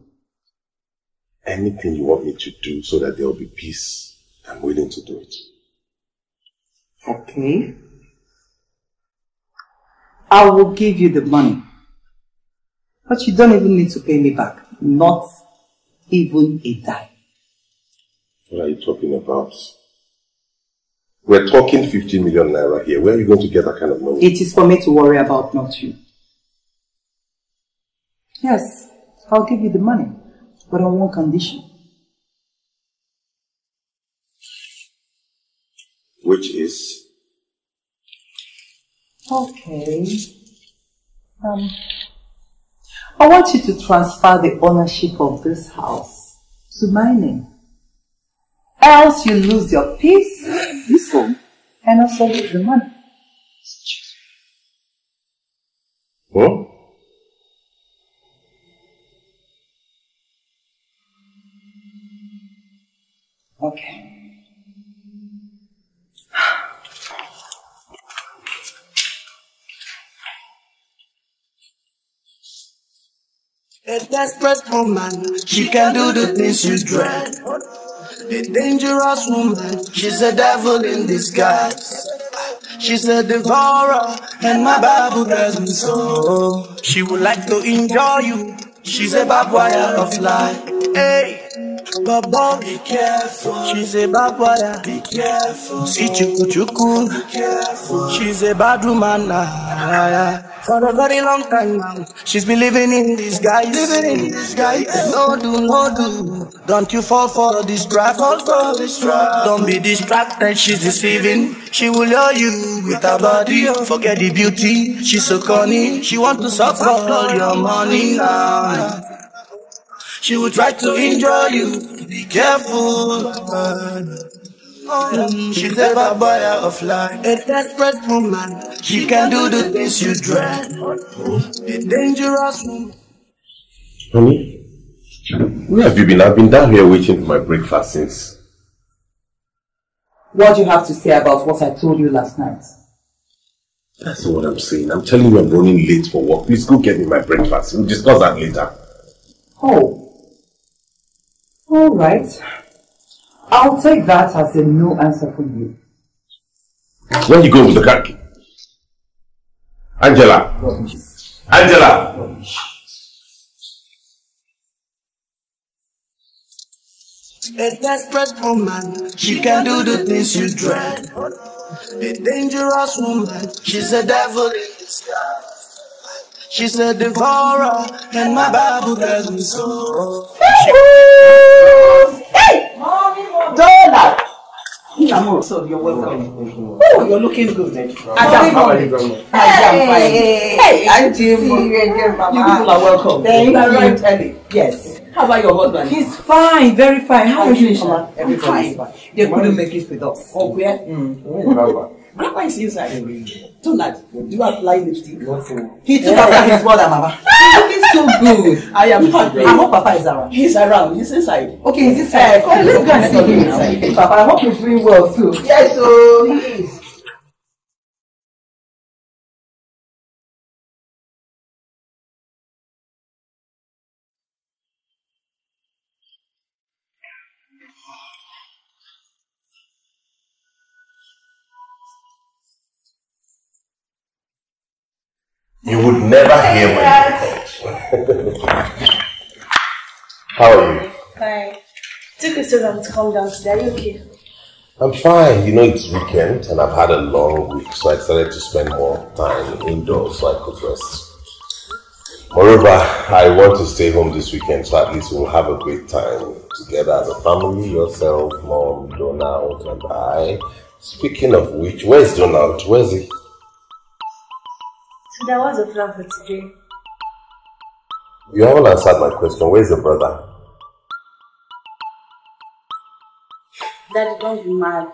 Anything you want me to do so that there will be peace, I'm willing to do it. Okay. I will give you the money. But you don't even need to pay me back. Not even a dime. What are you talking about? We're talking fifty million naira here. Where are you going to get that kind of money? It is for me to worry about, not you. Yes, I'll give you the money, but on one condition. Which is? Okay. Um, I want you to transfer the ownership of this house to my name. Else you lose your peace, this home, and also lose the money. What? Okay. A desperate woman, she can do the things you dread. A dangerous woman, she's a devil in disguise. She's a devourer, and my Bible doesn't so. She would like to enjoy you, she's a barbed wire of life. Hey, but boy, be careful, she's a barbed wire. Be careful, see chuku chuku. Be careful, she's a bad woman now. For a very long time now, she's been living in disguise. Living in disguise. No do, no do. Don't you fall for this trap. Fall for this trap. Don't be distracted. She's deceiving. She will lure you with her body. Forget the beauty. She's so corny. She wants to suck up all your money now. She will try to enjoy you. Be careful. She's a bad boy of life. A desperate woman, she can do the things you dread. A dangerous woman. Honey, where have you been? I've been down here waiting for my breakfast since. What do you have to say about what I told you last night? That's not what I'm saying. I'm telling you I'm running late for work. Please go get me my breakfast. We'll discuss that later. Oh. Alright. I'll take that as a no answer for you. Where you go with the car? Angela. Angela. A desperate woman, she can do the things you dread. A dangerous woman, she's a devil in disguise. She's a devourer, and my Bible tells me so. Hey! Mommy, mommy. Donald! So you're welcome. Oh, you're looking good. Adam, how are you going? Hey, hey, hey, Auntie, you people are welcome. Thank you. Are right, Ellie. Yes. How about your husband? He's fine, very fine. How are you, Mama? Everybody's fine. They couldn't make it with us. Oh, where? Grandpa. Grandpa is inside. Tonight, do you apply lipstick? He took after his mother, Mama. He's so good. I am happy. I hope Papa is around. He's around. He's inside. Okay, he's inside. Uh, let's go and see him inside. Papa, I hope he's doing well too. Yes, so he is. You would never hear my. How are you? Fine. Took you so long to come down today. Are you okay? I'm fine. You know, it's weekend and I've had a long week, so I decided to spend more time indoors so I could rest. Moreover, I want to stay home this weekend, so at least we'll have a great time together as a family, yourself, Mom, Donald, and I. Speaking of which, where's Donald? Where's he? So that was a plan for today. You haven't answered my question. Where's your brother? Daddy, don't be mad.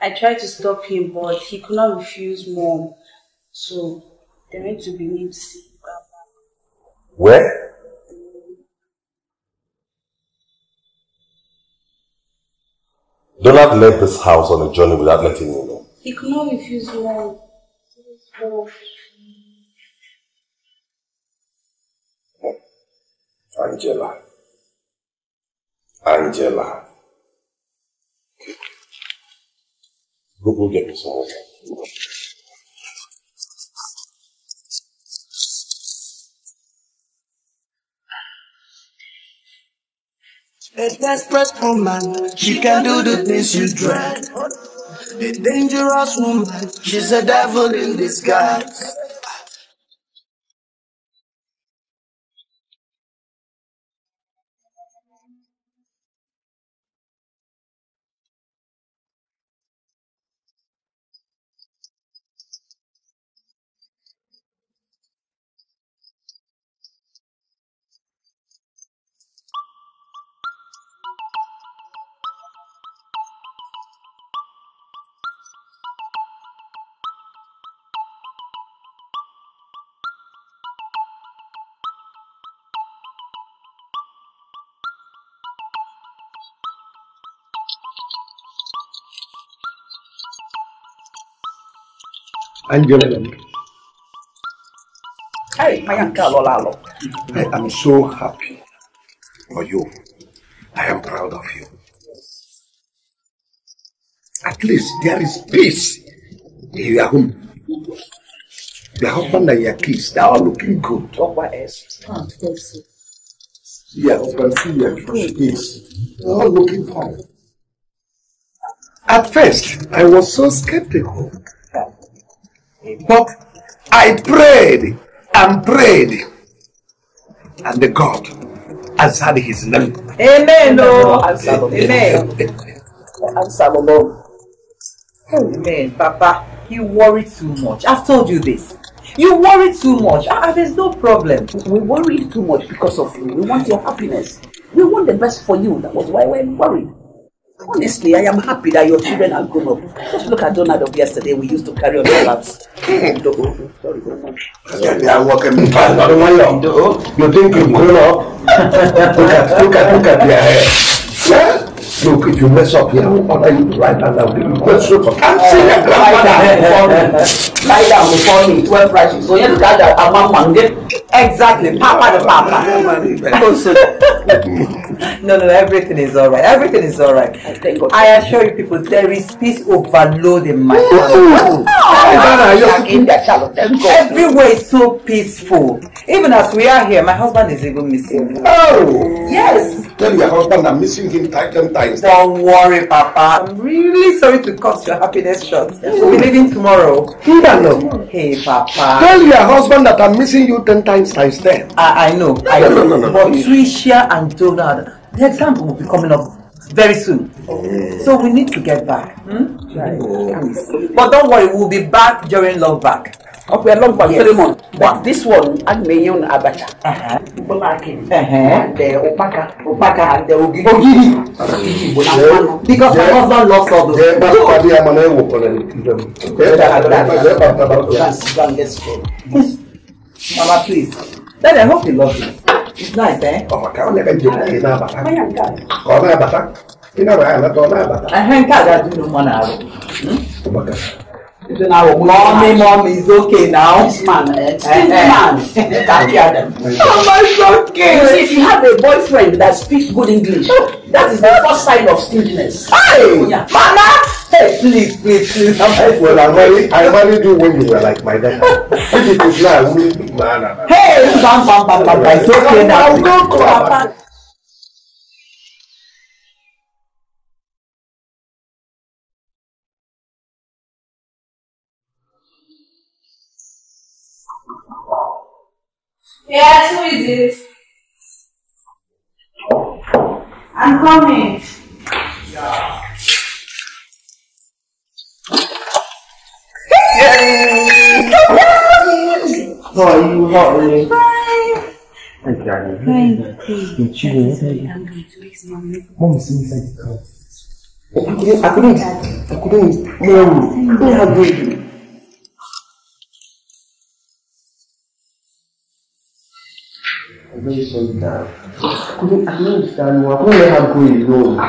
I tried to stop him, but he could not refuse Mom. So, they need to be need to see Grandpa. Where? Donald left this house on a journey without letting me know. He could not refuse Mom. So, Angela. Angela. Go, go get me some water. A desperate woman, she can do the things you dread. A dangerous woman, she's a devil in disguise. Angela. Hi, my uncle Lalo. I am so happy for you. I am proud of you. At least there is peace in your home. Your husband and your kids, they are looking good. What else? Your husband and your kids, they are looking fine. At first, I was so skeptical. But I prayed and prayed, and the God answered his name. Amen. No. Amen. Amen. Amen. Papa, you worry too much. I've told you this. You worry too much. Ah, there's no problem. We worry too much because of you. We want your happiness. We want the best for you. That was why we're worried. Honestly, I am happy that your children are grown up. Just look at Donald of yesterday. We used to carry on the laps. Sorry, they are walking. You think you've grown up? Look at, look at, look at their hair. Look, if you mess up here, I will order you to write down. I'll give you question for cancel your grandmother. Lie down before me, twelve righteous. So you have to get that amount mangue. Exactly, papa the papa. No, no, everything is alright. Everything is alright. I assure you people, there is peace overload in my family. Everywhere is so peaceful. Even as we are here, my husband is even missing. Oh! Yes! Tell your husband I'm missing him ten times. Don't worry, Papa. I'm really sorry to cut your happiness short. We'll be leaving tomorrow. He no. Hey, Papa. Tell your husband that I'm missing you ten times times ten. I, I know. No, I know. No, no, no, no, but no. Tricia and Donald, the exam will be coming up very soon. Oh. So we need to get back. Hmm? Right. Oh. But don't worry, we'll be back during love back. Up we are long for three months. But this one, and me you abacha. Uh-huh. And the opaka, opaka, and the ogiri. Because my husband loves all those. That's the Mama, please. Daddy, I hope you love it. It's nice, eh? Oh, I never do it. I am God. Oh, my batak. You know, I am not all my batak. I hang out that you don't want to. Mommy, mommy, it's okay now. This man, eh? This man. Mama, it's okay. You see, if you have a boyfriend that speaks good English, that is the first sign of stinginess. Hey! Yeah. Mama! Hey, please, please, please. Well, I really, I really do when you were like my dad. When you could lie, we did man. Hey! Bam, bam, bam, bam, bam. It's okay now. Don't clap. Yes, who is it? I'm coming. Yeah. Hey! How are you? How are you? Hi. Hi, darling. Hi. You're chilling. I'm going to make some money. Mom is inside the car. I couldn't, I couldn't, I couldn't, no, I couldn't have you. I'm very sorry, Dad. I couldn't understand you. I couldn't let her go alone. I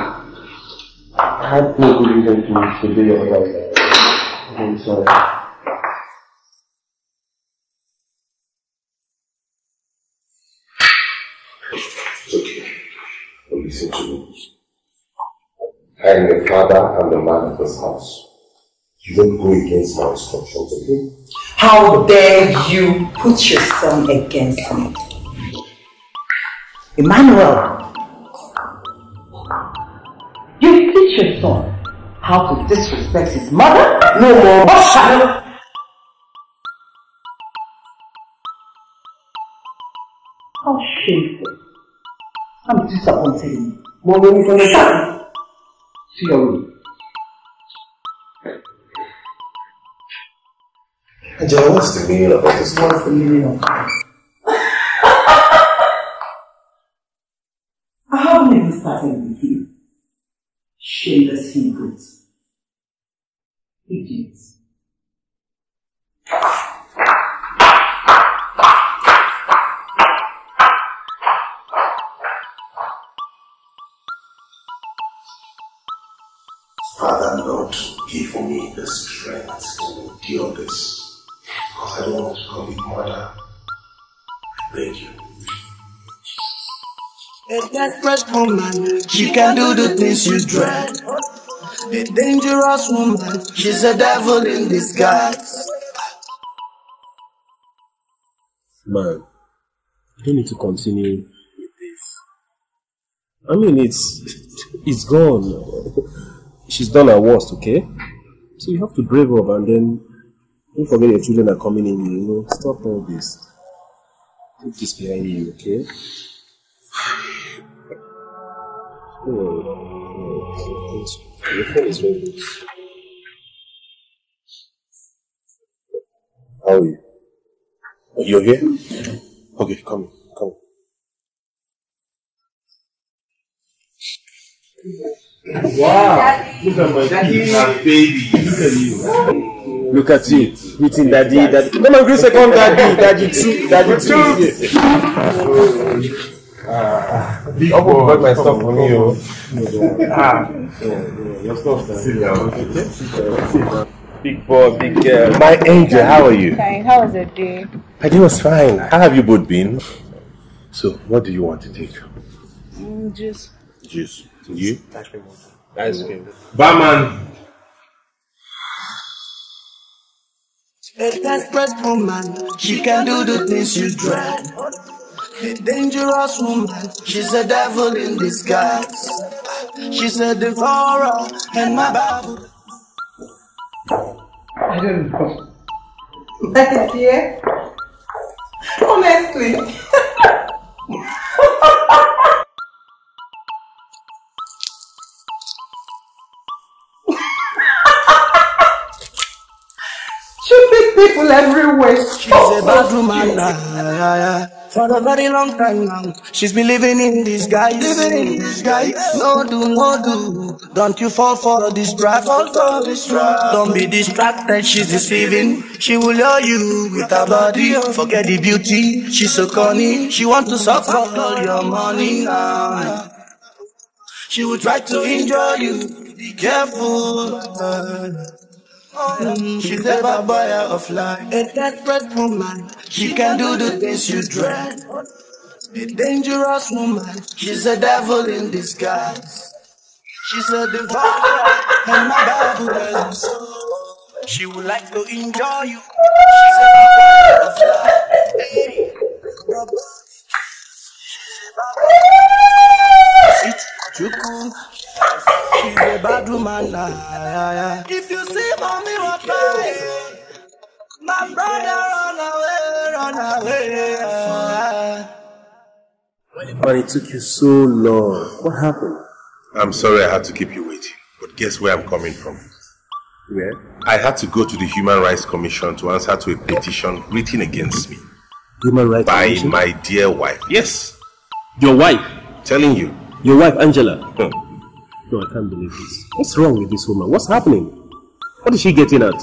had no good reason to disobey your advice. I'm very sorry. It's okay. But listen to me. I am the father and the man of this house. You don't go against my instructions, okay? How dare you put your son against me? Emmanuel, you teach your son how to disrespect his mother? No more. What? How shameful. I'm disappointed in you. More than you can understand. To your room. Angela, what's the meaning of this? What's the meaning of this? Starting with you, shameless hypocrites, idiots. Father, Lord, give me the strength to endure this, because I don't want to call you mother. Thank you. A desperate woman, she can do the things you dread. A dangerous woman, she's a devil in disguise. Man, you don't need to continue with this. I mean, it's it's gone. She's done her worst, okay? So you have to brave up, and then don't forget your children are coming in. You know, stop all this. Put this behind you, okay? Oh, oh, oh. Your phone is very good. How are you? Are you here? Okay, come, come. Wow! Look at my daddy and baby. Look at you. Look at you. Meeting daddy, daddy. Come on, give a second, daddy, daddy, two, daddy, two. Ah, big I will buy my stuff for you. Ah, your stuff. Big boy, big girl. My angel, how are you? Fine. How was the day? My day was fine. How have you both been? So, what do you want to take? Mm, juice. Juice. You? Ice cream. Barman. A desperate woman, she can do the things you dread. A dangerous woman, she's a devil in disguise. She's a devourer and my Bible. I don't know. That is here. Honestly. Stupid people everywhere. She's oh, a bad woman. Yeah. For a very long time now, she's been living in disguise. Living in disguise. No do, no do. Don't you fall for this trap. Fall for this trap. Don't be distracted. She's deceiving. She will lure you with her body. Forget the beauty. She's so corny. She wants to suck up all your money now. She will try to injure you. Be careful. She's a vampire of life, a desperate woman. She can do the things you dread. A dangerous woman. She's a devil in disguise. She's a devourer and my Bible. She would like to enjoy you. She's a vampire of life. She's a vampire. She's a bad woman. Nah, yeah, yeah. If you see mommy, what I my brother run away, run away. Yeah. But it took you so long. What happened? I'm sorry I had to keep you waiting. But guess where I'm coming from? Where? I had to go to the Human Rights Commission to answer to a petition written against me. Human Rights by Commission? My dear wife. Yes. Your wife? Telling you. Your wife, Angela. Hmm. No, I can't believe this. What's wrong with this woman? What's happening? What is she getting at?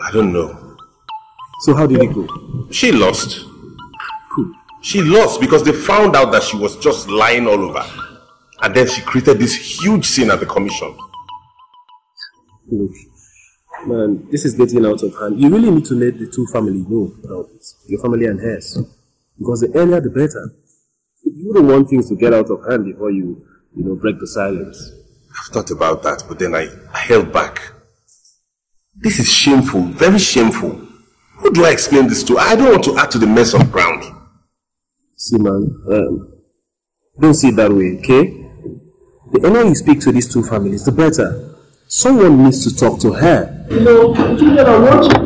I don't know. So how did it go? She lost. Who? She lost because they found out that she was just lying all over. And then she created this huge scene at the commission. Look, man, this is getting out of hand. You really need to let the two families know about this. Your family and hers. Because the earlier the better. You don't want things to get out of hand before you, you know, break the silence. I've thought about that, but then I, I held back. This is shameful, very shameful. Who do I explain this to? I don't want to add to the mess on ground. See, man, um, don't see it that way, okay? The earlier you speak to these two families, the better. Someone needs to talk to her. You know, Julian, I want you.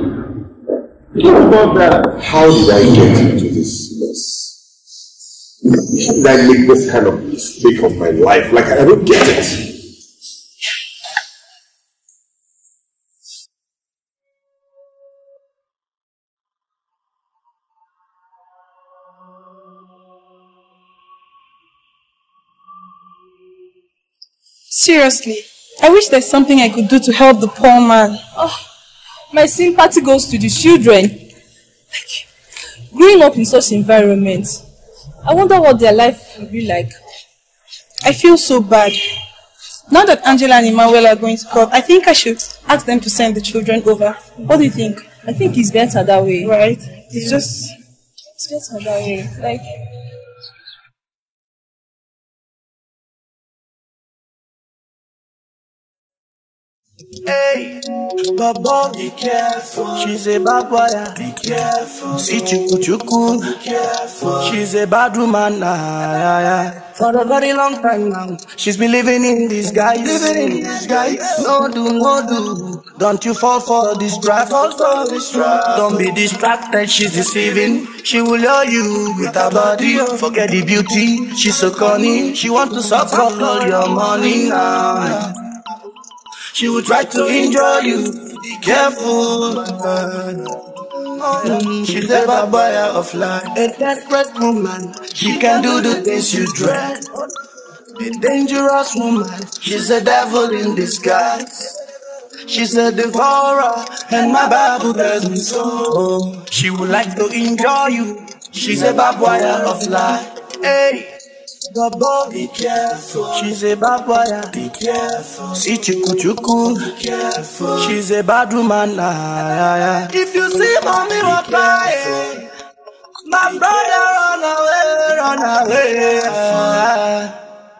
Think about that. How did I get into this mess? How did I make this kind of mistake of my life? Like, I don't get it. Seriously, I wish there's something I could do to help the poor man. Oh, my sympathy goes to the children. Like, growing up in such environments, I wonder what their life will be like. I feel so bad. Now that Angela and Emmanuel are going to court, I think I should ask them to send the children over. What do you think? I think it's better that way. Right? It's just... It's better that way. Like... Hey, Baba, be careful. She's a bad boy. Be careful. See chuku. Be careful. She's a bad woman. Nah, yeah, yeah. For a very long time now, she's been living in disguise. Living in disguise. No do, no do. Don't you fall for this trap. Fall for this trap. Don't be distracted. She's deceiving. She will lure you with her body. Forget the beauty. She's so corny. She wants to suck up all your money now. She will try to enjoy you. Be careful. She's a vampire of life, a desperate woman. She can do the things you dread. A dangerous woman. She's a devil in disguise. She's a devourer, and my Bible doesn't so. She would like to enjoy you. She's a vampire of life. Hey. Bobo, be careful. She's a bad boy. Be careful. See chuku chuku. Be careful. She's a bad woman. Ah, ah, ah. If you see mommy was crying, my brother run away, run away. Ah.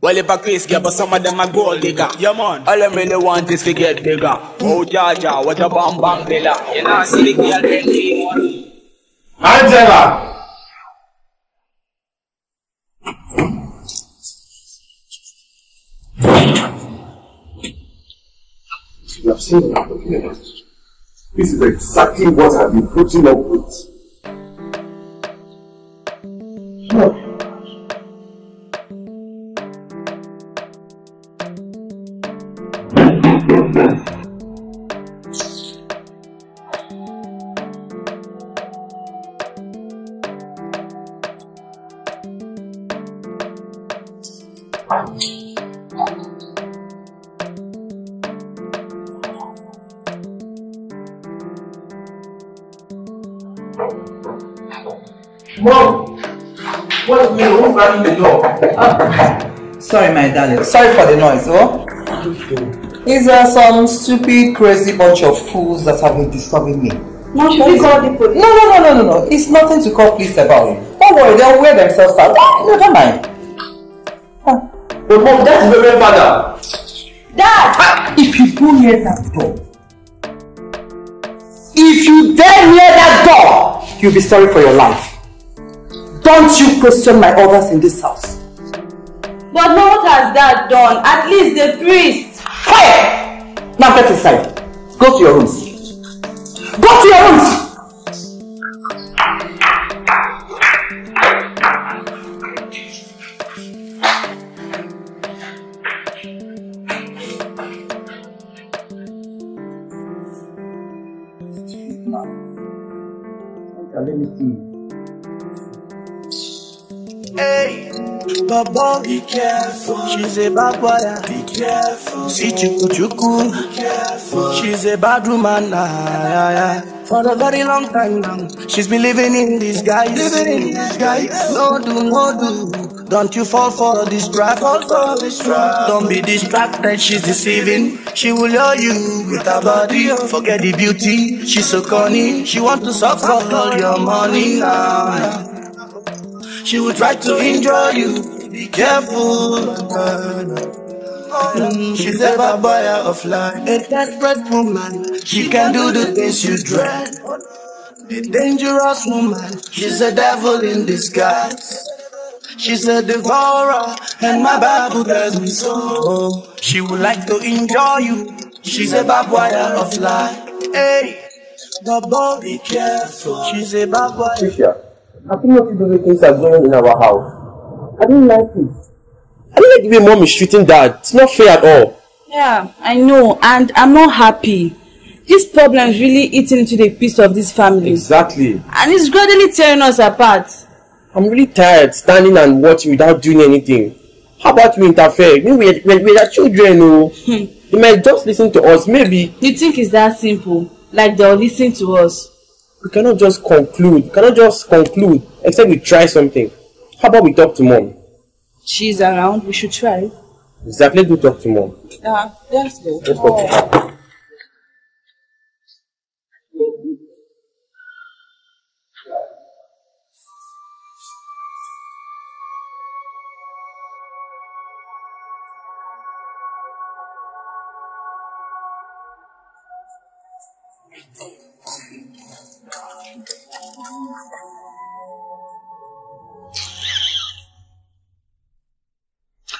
Well, if I crazy, yeah, but some of them are gold digger. Yeah, man. All I really want is to get bigger. Oh, Jaja, what a bomb bomb pillar. You know, see the girl really. Angela! You have seen what I'm looking at. This is exactly what I've been putting up with. Sure. Sorry, my darling. Sorry for the noise, oh? Is there some stupid, crazy bunch of fools that have been disturbing me? No, should we call the police? No, no, no, no, no, no. It's nothing to call police about. Don't worry, they'll wear themselves out. No, don't mind. Huh. But mom, that is the real father. Dad! If you do hear that door, if you dare hear that door, you'll be sorry for your life. Don't you question my orders in this house. But what has that done? At least the priest. Quiet! Now get inside. Go to your rooms. Go to your rooms! Let me see. Hey! Bobo, be careful. She's a bad boy. Be careful. See chuku chuku. Be careful. She's a bad woman. Ah, ah, ah. For a very long time now, she's been living in disguise. Living in disguise. No do, no do. Don't you fall for this trap. Fall for this trap. Don't be distracted. She's deceiving. She will lure you with her body. Forget the beauty. She's so corny. She wants to suck up all your money now. She will try to enjoy you. Be careful. Mm, she's a bad boy of life. A desperate woman. She can do the things you dread. A dangerous woman. She's a devil in disguise. She's a devourer. And my Bible tells me so. She would like to enjoy you. She's a bad boy of life. Hey, Bobo, be careful. She's a bad boy. I think what you do with things are going on in our house. I don't like it. I don't like the way mom is treating dad. It's not fair at all. Yeah, I know, and I'm not happy. This problem is really eating into the peace of this family. Exactly. And it's gradually tearing us apart. I'm really tired standing and watching without doing anything. How about we interfere? Maybe we're, we're children, oh. They might just listen to us, maybe. You think it's that simple? Like they'll listen to us? We cannot just conclude. We cannot just conclude except we try something. How about we talk to mom? She's around. We should try. Exactly. Let's go talk to mom. Yeah, let's go. Let's go. Oh.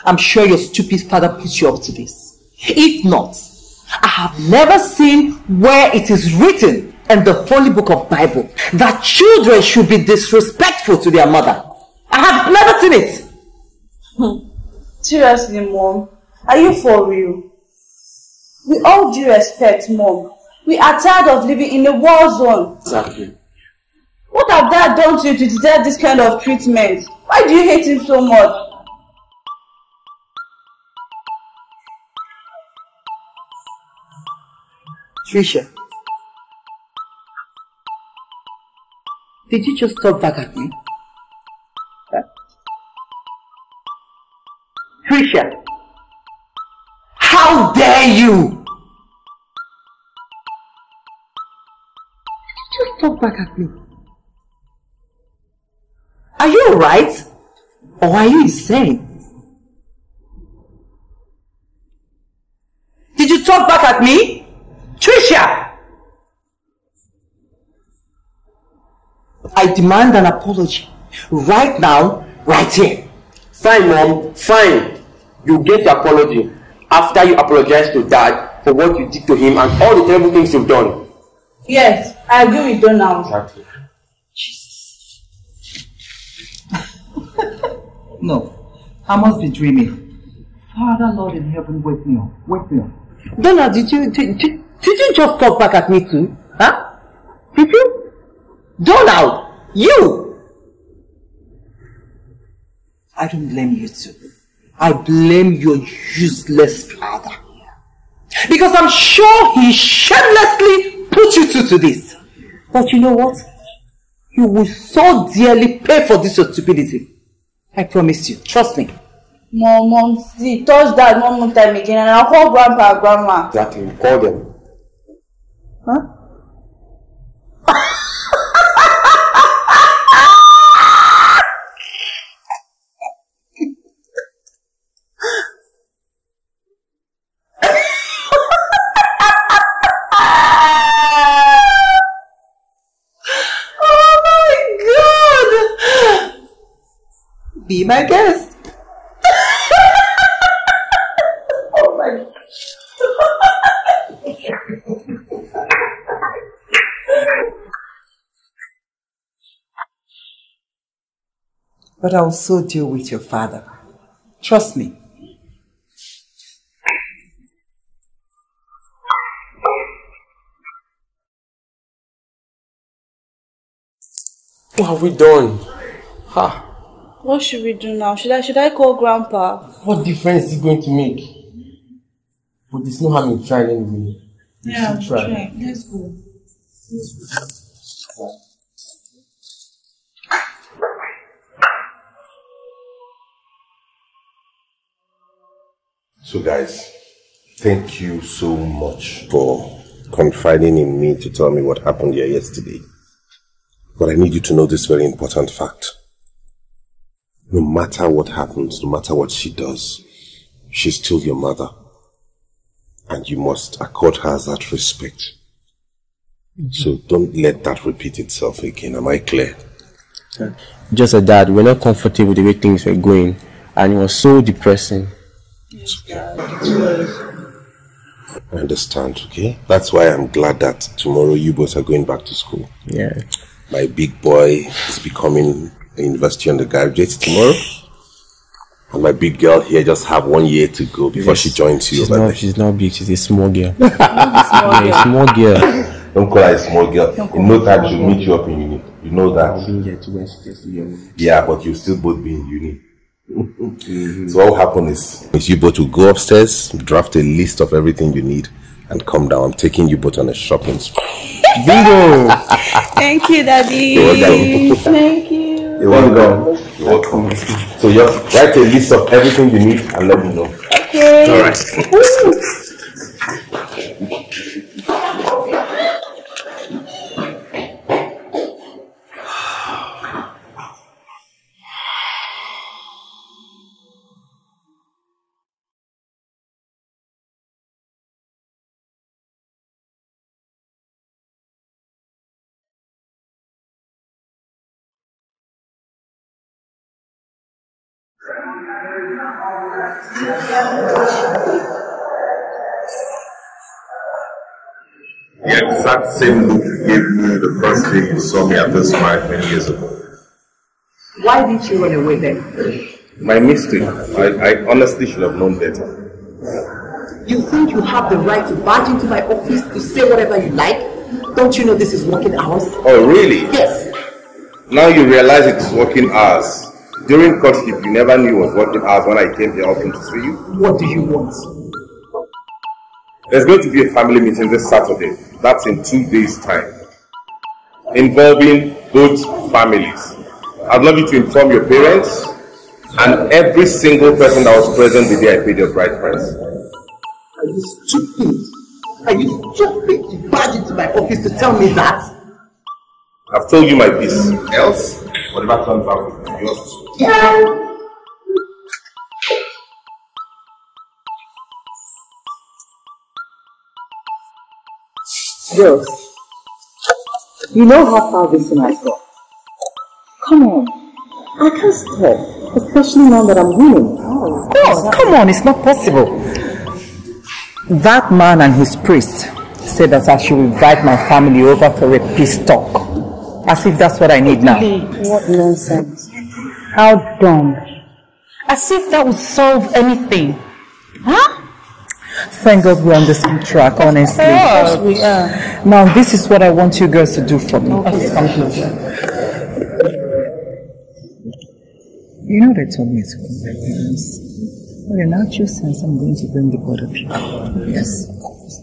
I'm sure your stupid father put you up to this. If not, I have never seen where it is written in the Holy Book of Bible that children should be disrespectful to their mother. I have never seen it. Hmm. Seriously, Mom, are you for real? With all due respect, Mom, we are tired of living in a war zone. Exactly. What have dad done to you to deserve this kind of treatment? Why do you hate him so much? Tricia, did you just talk back at me? Huh? Tricia, how dare you? Did you talk back at me? Are you alright? Or are you insane? Did you talk back at me? Tricia! I demand an apology. Right now, right here. Fine, Mom. Fine. You get your apology after you apologize to Dad for what you did to him and all the terrible things you've done. Yes, I agree with Donald. Exactly. Jesus. No, I must be dreaming. Father, Lord in heaven, wake me up. Wake me up. Donald, did you, did, did, did you just talk back at me too? Huh? Did you? Donald! You! I don't blame you too. I blame your useless father. Because I'm sure he shamelessly put you two to this. But you know what? You will so dearly pay for this stupidity. I promise you. Trust me. Mom, Mom, see, touch that one more time again and I'll call Grandpa and Grandma. Exactly. Call them. Huh? Be my guest. Oh my God. But I will so deal with your father. Trust me. What have we done? Ha. Huh. What should we do now? Should I should I call Grandpa? What difference is it going to make? But there's no harm in trying anyway. Yeah, try. try. Let's go. Let's go. So guys, thank you so much for confiding in me to tell me what happened here yesterday. But I need you to know this very important fact. No matter what happens, no matter what she does, she's still your mother. And you must accord her that respect. Mm-hmm. So don't let that repeat itself again. Am I clear? Yeah. Just like that, we're not comfortable with the way things were going. And it was so depressing. It's okay. I understand, okay? That's why I'm glad that tomorrow you both are going back to school. Yeah. My big boy is becoming... university undergraduates tomorrow, and my big girl here just have one year to go before yes. she joins you. She's not, there. She's not big, she's a small girl. She's a small girl. Don't call her a small girl. In no time she'll meet you up in uni. You know that. Yeah, but you'll still both be in uni. Mm-hmm. So what will happen is, is you both will go upstairs, draft a list of everything you need, and come down. I'm taking you both on a shopping spree. Bingo! Thank you, Daddy. Thank you. You're welcome. You're welcome. So you have to write a list of everything you need and let me know. Okay. All right. The exact same look you gave me the first day you saw me at this fight many years ago. Why did you run away then? My mistake. I, I honestly should have known better. You think you have the right to barge into my office to say whatever you like? Don't you know this is working hours? Oh, really? Yes. Now you realize it's working hours. During courtship, you never knew it was working hours when I came here often to see you. What do you want? There's going to be a family meeting this Saturday. That's in two days' time. Involving both families. I'd love you to inform your parents, And every single person that was present did their immediate right price. Are you stupid? Are you stupid to barge into my office to tell me that? I've told you my piece. Else, whatever comes out is yours. Yeah. Girls, you know how far this one has gone. Come on, I can't stop, especially now that I'm winning. Oh, no, come on, it's not possible. That man and his priest said that I should invite my family over for a peace talk. As if that's what I need now. What nonsense. How dumb. As if that would solve anything. Huh? Thank God we're on the same track, honestly. Yes, we are. Now, this is what I want you girls to do for me. Okay. You know they told me to come back to my parents. Well, in actual sense, I'm going to bring the both of you. Yes.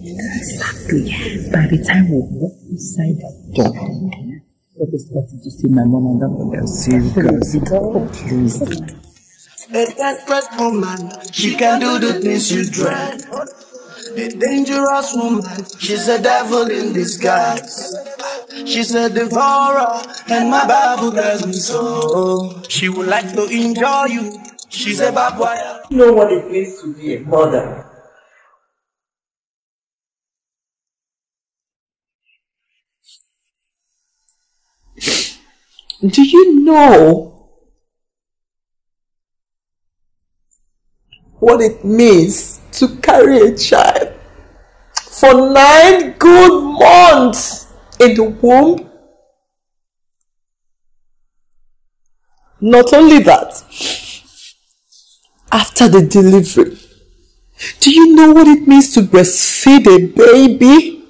Exactly. By the time we walk inside that door, we're expected to see my mom and dad. They'll see you girls. Oh, please. A desperate woman, she can do the things you dread. A dangerous woman, she's a devil in disguise. She's a devourer, and my Bible tells me so. She would like to enjoy you, she's a barbed wire. You know what it means to be a mother. Do you know what it means to carry a child for nine good months in the womb? Not only that, after the delivery, do you know what it means to breastfeed a baby?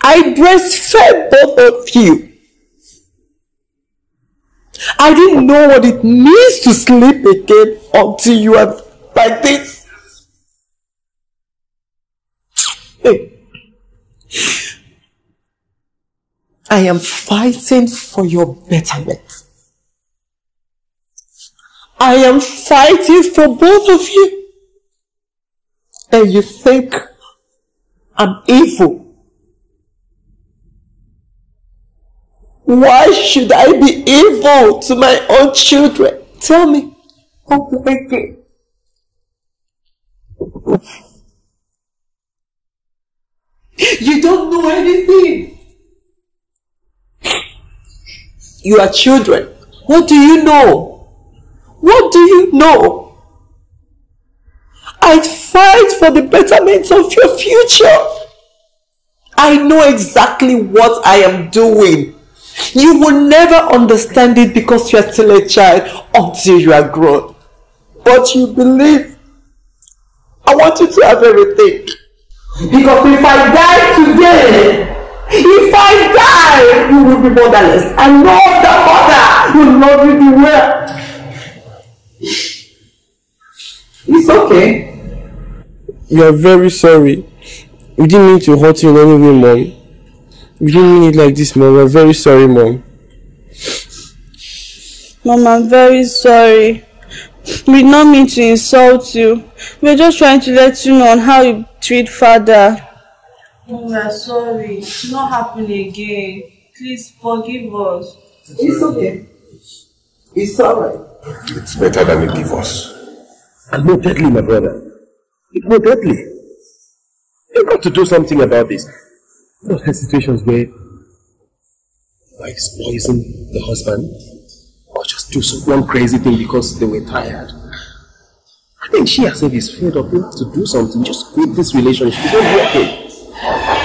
I breastfed both of you. I didn't know what it means to sleep again until you have like this. Hey. I am fighting for your betterment. I am fighting for both of you. And you think I'm evil. Why should I be evil to my own children? Tell me, how do I get? You don't know anything. You are children. What do you know? What do you know? I fight for the betterment of your future. I know exactly what I am doing. You will never understand it because you are still a child until you are grown. But you believe. I want you to have everything. Because if I die today, if I die, you will be motherless. I know the mother will love you the well. It's okay. We are very sorry. We didn't mean to hurt you in any way, Mom. We didn't mean it like this, Mom. We are very sorry, Mom. Mom, I'm very sorry. We did not mean to insult you. We are just trying to let you know on how you treat Father. Oh, we are sorry. It's not happening again. Please forgive us. It's okay. It's alright. It's better than a divorce. And more deadly, my brother. It's more deadly. You've got to do something about this. Not in situations where wives poison the husband, or just do some one crazy thing because they were tired. I think she herself is fed up. You have to do something. Just quit this relationship. You don't work it.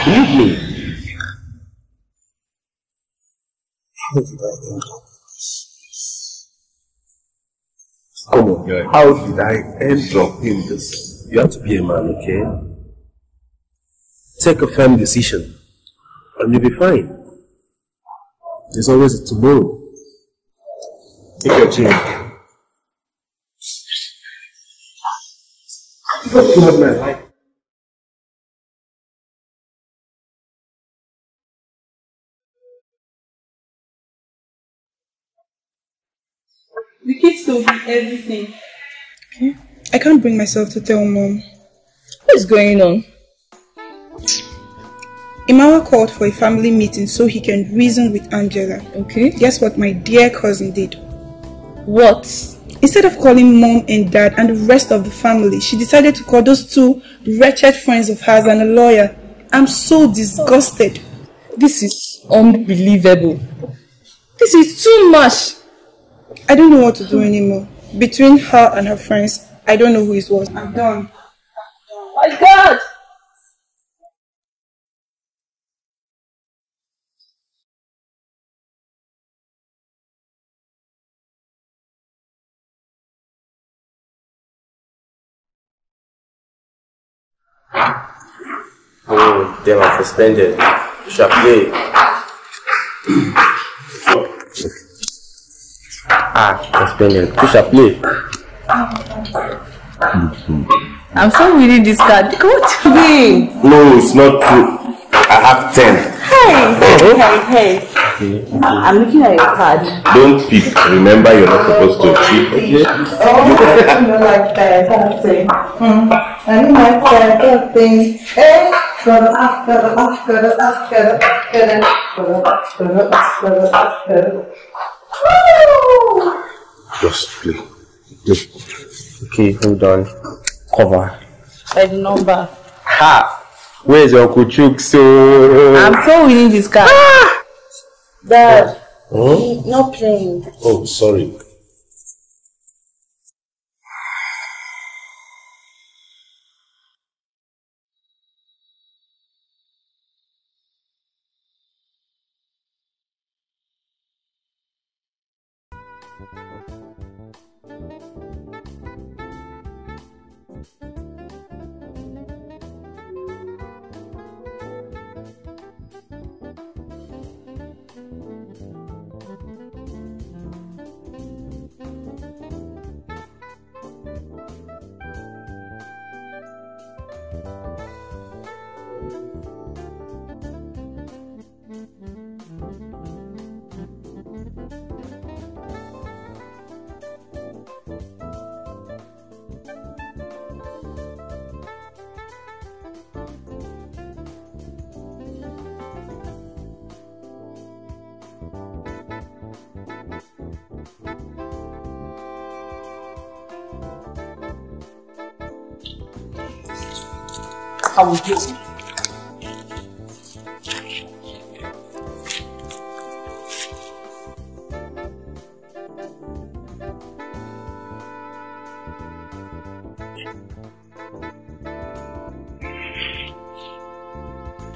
Believe me. How did I end up in this? Come on, girl. How did I end up in this? You have to be a man, okay? Take a firm decision, and you'll be fine. There's always a tomorrow. Take your change. What do you have my life? The kids told me everything. Okay. I can't bring myself to tell Mom. What is going on? Emmanuel called for a family meeting so he can reason with Angela. Okay. Guess what my dear cousin did? What? Instead of calling Mom and Dad and the rest of the family, she decided to call those two wretched friends of hers and a lawyer. I'm so disgusted. Oh. This is unbelievable. This is too much. I don't know what to do anymore. Between her and her friends, I don't know who is what. I'm done. Oh my God! Oh, they are suspended. Chapelet. Ah, suspended. Chapelet. I'm still reading this card. What do you mean? No, it's not true. I have ten. Hey, hey, hey. Okay. I'm looking at your card. Don't peep. Remember, you're not supposed to peep. Okay? Oh, I don't like that. That thing. I don't like that thing. Hey, for the after, after, after, after, after, after. Woo! Just play. Just. Okay, hold on. Cover. Like number. Ha! Where's your kuchuk? So. I'm so winning this card. Ah! Dad, huh? Not playing. Oh, sorry. I will do.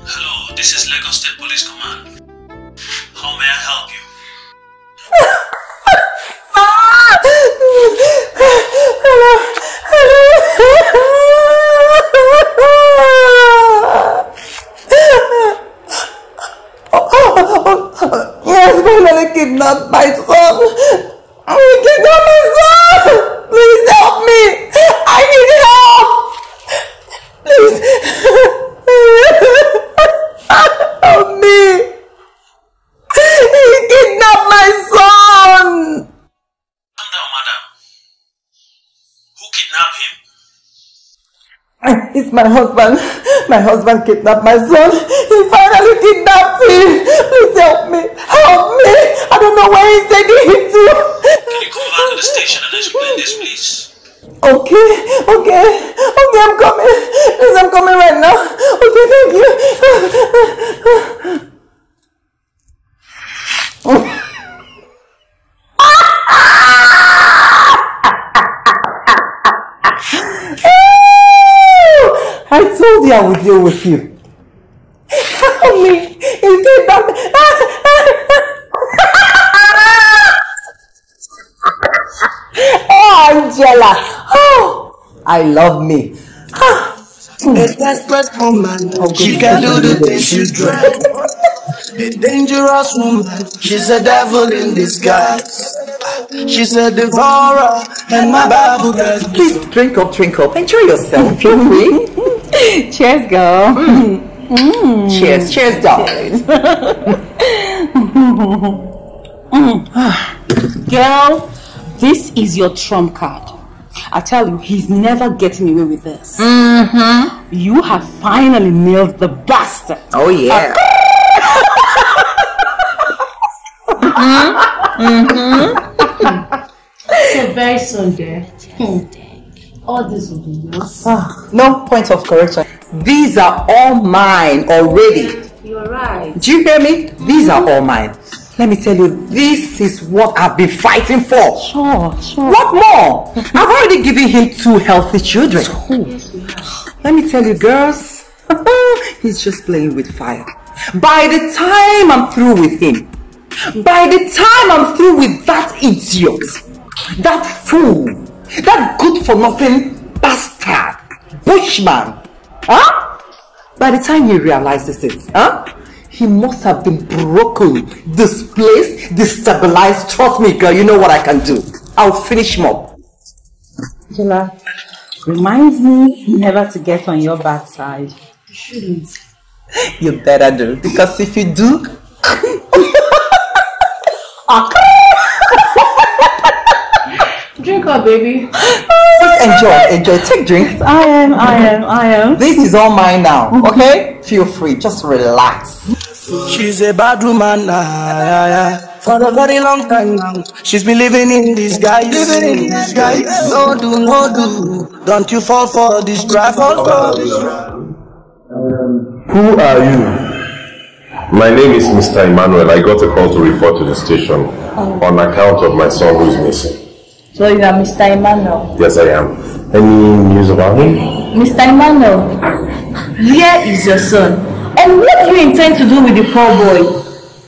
Hello, this is Lagos State Police Command. How may I help you? Not my son. I will get down my son. Please help me. I need help. Please help me. He kidnapped my son. Calm down, madam. Who kidnapped him? It's my husband. My husband kidnapped my son. He finally kidnapped him. Please help me. Help me. I don't know where he's taking him to. Can you come back to the station and explain this, please? Okay, okay, okay, I'm coming. Please, I'm coming right now. Okay, thank you. I told you I would deal with you. Help me. You did that. Angela, oh, I love me. Ah. A desperate woman, she can do the things she's dread. A dangerous woman, she's a devil in disguise. She's a devourer, and my Bible does. Please drink up, drink up, enjoy yourself. Feel free. Cheers, girl. Mm. Mm. Cheers, cheers, darling. Girl. This is your trump card. I tell you, he's never getting away with this. Mm-hmm. You have finally nailed the bastard. Oh, yeah. Mm-hmm. Mm-hmm. So very soon, dear. All this will be yours. Ah, no point of correction. These are all mine already. You're right. Do you hear me? These mm-hmm. are all mine. Let me tell you, this is what I've been fighting for. Sure, sure. What more? I've already given him two healthy children. Cool. Yes, we have. Let me tell you, girls, he's just playing with fire. By the time I'm through with him, by the time I'm through with that idiot, that fool, that good-for-nothing bastard, bushman, huh? By the time he realizes it, huh? He must have been broken, displaced, destabilized. Trust me, girl, you know what I can do. I'll finish him up. Angela, reminds me never to get on your bad side. You shouldn't. You better do, because if you do... Drink up, baby. Enjoy, enjoy. Take drinks. I am, I am, I am. This is all mine now, okay? Feel free, just relax. She's a bad woman, ah, yeah, yeah. For a very long time now. She's been living in disguise. Living in disguise. No do, no do. Don't you fall for this crap. Who are you? My name is Mister Emmanuel. I got a call to report to the station oh. on account of my son who is missing. So you are Mister Emmanuel? Yes, I am. Any news about him? Mister Emmanuel, where is your son? And what do you intend to do with the poor boy?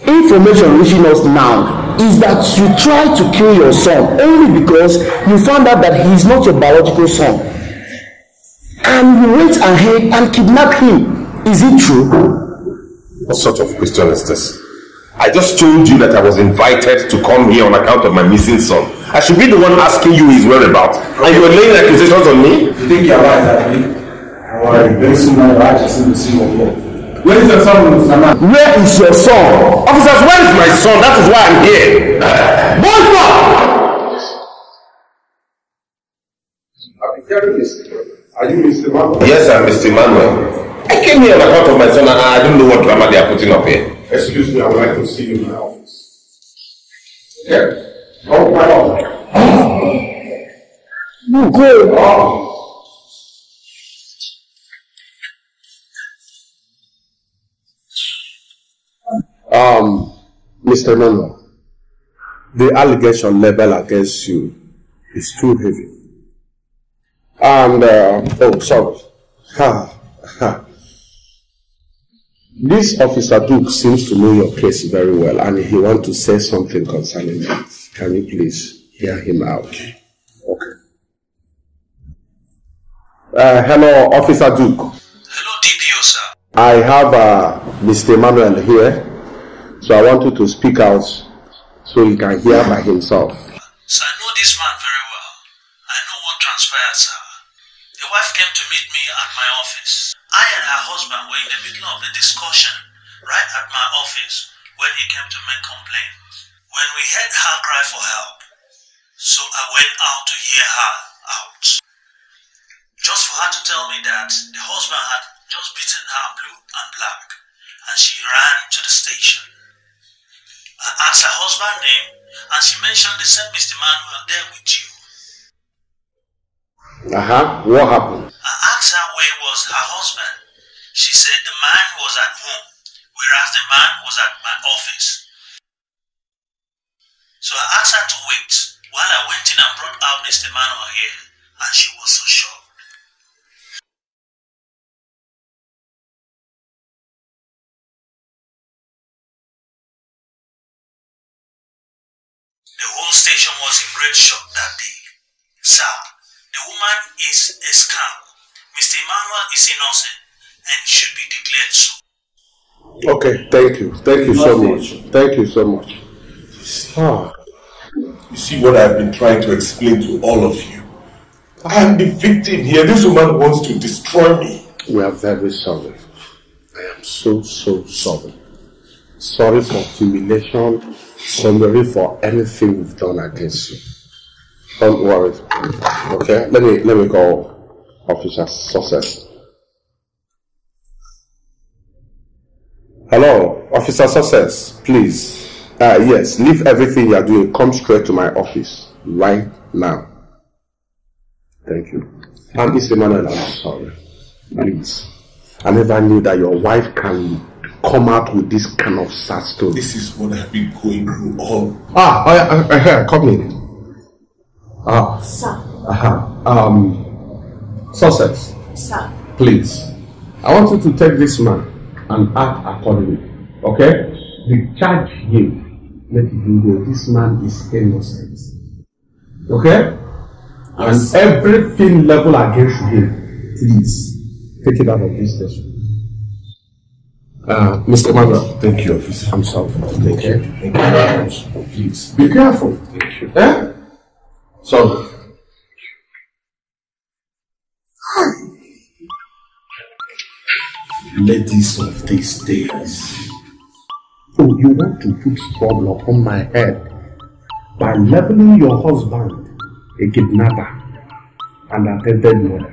Information reaching us now is that you tried to kill your son only because you found out that he is not your biological son. And you went ahead and kidnapped him. Is it true? What sort of question is this? I just told you that I was invited to come here on account of my missing son. I should be the one asking you his whereabouts. And you are laying accusations on me? You think you're right, I think. I am basing my righteousness in the sin of God. Where is your son, Mister Man? Where is your son? Officers, where is my son? That is why I'm here. Bonsoir! I've been hearing this. Are you Mister Manuel? Yes, I'm Mister Manuel. I came here on account of my son and I don't know what drama they are putting up here. Excuse me, I would like to see you in my office. Yeah. Oh, my office. Oh. No, go. Oh. Um, Mister Manuel, the allegation level against you is too heavy. And, uh, oh, sorry. Ha, ha. This officer Duke seems to know your case very well, and he wants to say something concerning that. Can you please hear him out? Okay. Uh, hello, Officer Duke. Hello, D P O, sir. I have uh, Mister Manuel here. So I want you to speak out so he can hear by himself. So I know this man very well. I know what transpired, sir. The wife came to meet me at my office. I and her husband were in the middle of a discussion right at my office when he came to make complaint. When we heard her cry for help, so I went out to hear her out. Just for her to tell me that the husband had just beaten her blue and black, and she ran to the station. I asked her husband's name, and she mentioned they sent Mister Manuel there with you. Uh-huh. What happened? I asked her where was her husband. She said the man was at home, whereas the man was at my office. So I asked her to wait while I went in and brought out Mister Manuel here, and she was so shocked. The whole station was in great shock that day. Sir, the woman is a scam. Mister Emmanuel is innocent and should be declared so. Okay, thank you. Thank you so much. Thank you so much. Ah. You see what I've been trying to explain to all of you. I am the victim here. This woman wants to destroy me. We are very sorry. I am so, so sorry. Sorry for humiliation. Sorry for anything we've done against you. Don't worry. Okay, let me let me call Officer Success. Hello, Officer Success, please. Uh, yes, leave everything you are doing. Come straight to my office right now. Thank you. And Mister Emmanuel, I'm sorry. Please. I never knew that your wife can come out with this kind of sad story. This is what I've been going through all. Ah, I, I, I, come in. Ah. Sir. Uh-huh. Um, Success. Sir. Please. I want you to take this man and act accordingly. Okay? They charge him. Let him go. This man is innocent. Okay? Yes. And everything level against him. Please, take it out of this station. Uh, Mister Emmanuel. Thank you, officer. I'm sorry. Thank okay. you. Thank you very much. Please. Be careful. Thank you. Eh? Sorry. Ladies of these days. Oh, you want to put trouble upon my head by leveling your husband, a kidnapper, and attempted murder.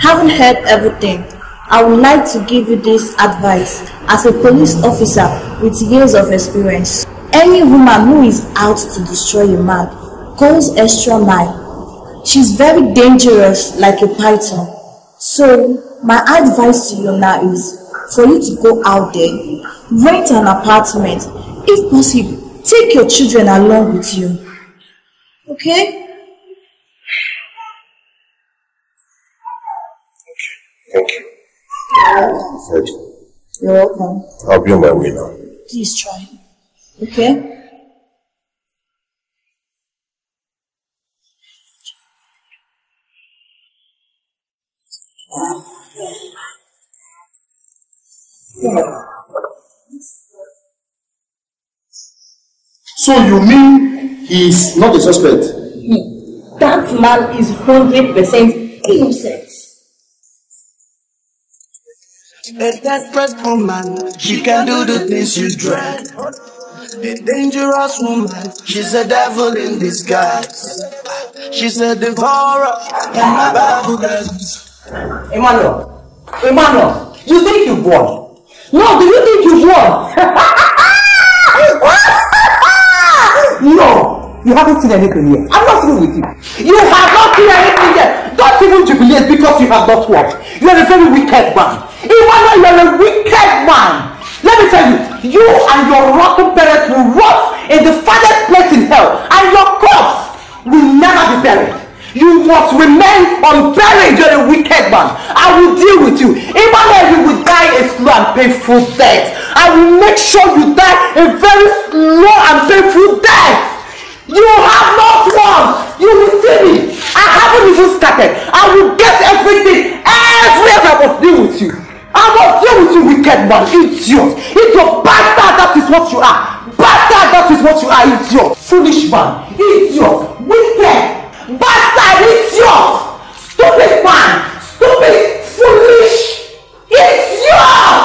Having heard everything, I would like to give you this advice as a police officer with years of experience. Any woman who is out to destroy a man goes extra mile. She's very dangerous like a python. So, my advice to you now is for you to go out there, rent an apartment, if possible, take your children along with you. Okay? Okay, thank you. Thank you. You're welcome. I'll be on my way now. Please try. Okay? Yeah. So you mean he's not a suspect? Hmm. That man is one hundred percent innocent. A desperate woman, she can do the things you dread. A dangerous woman, she's a devil in disguise. She's a devourer and a Bible. Emmanuel, Emmanuel, you think you won? No, do you think you've won? No, you haven't seen anything yet. I'm not through with you. You have not seen anything yet. Don't even jubilate because you have not won. You are a very wicked man. Emmanuel, you are a wicked man. Let me tell you, you and your rotten parents will rot in the farthest place in hell, and your corpse will never be buried. You must remain unburied. You're a wicked man. I will deal with you. Emmanuel, you will die a slow and painful death. I will make sure you die a very slow and painful death. You have not won. You will see me. I haven't even started. I will get everything. Everything I must deal with you. I must deal with you, wicked man. Idiot. It's your bastard. That is what you are. Bastard. That is what you are. Idiot. Foolish man. Idiot. Wicked. Bastard, idiot! Stupid man! Stupid, foolish, idiot!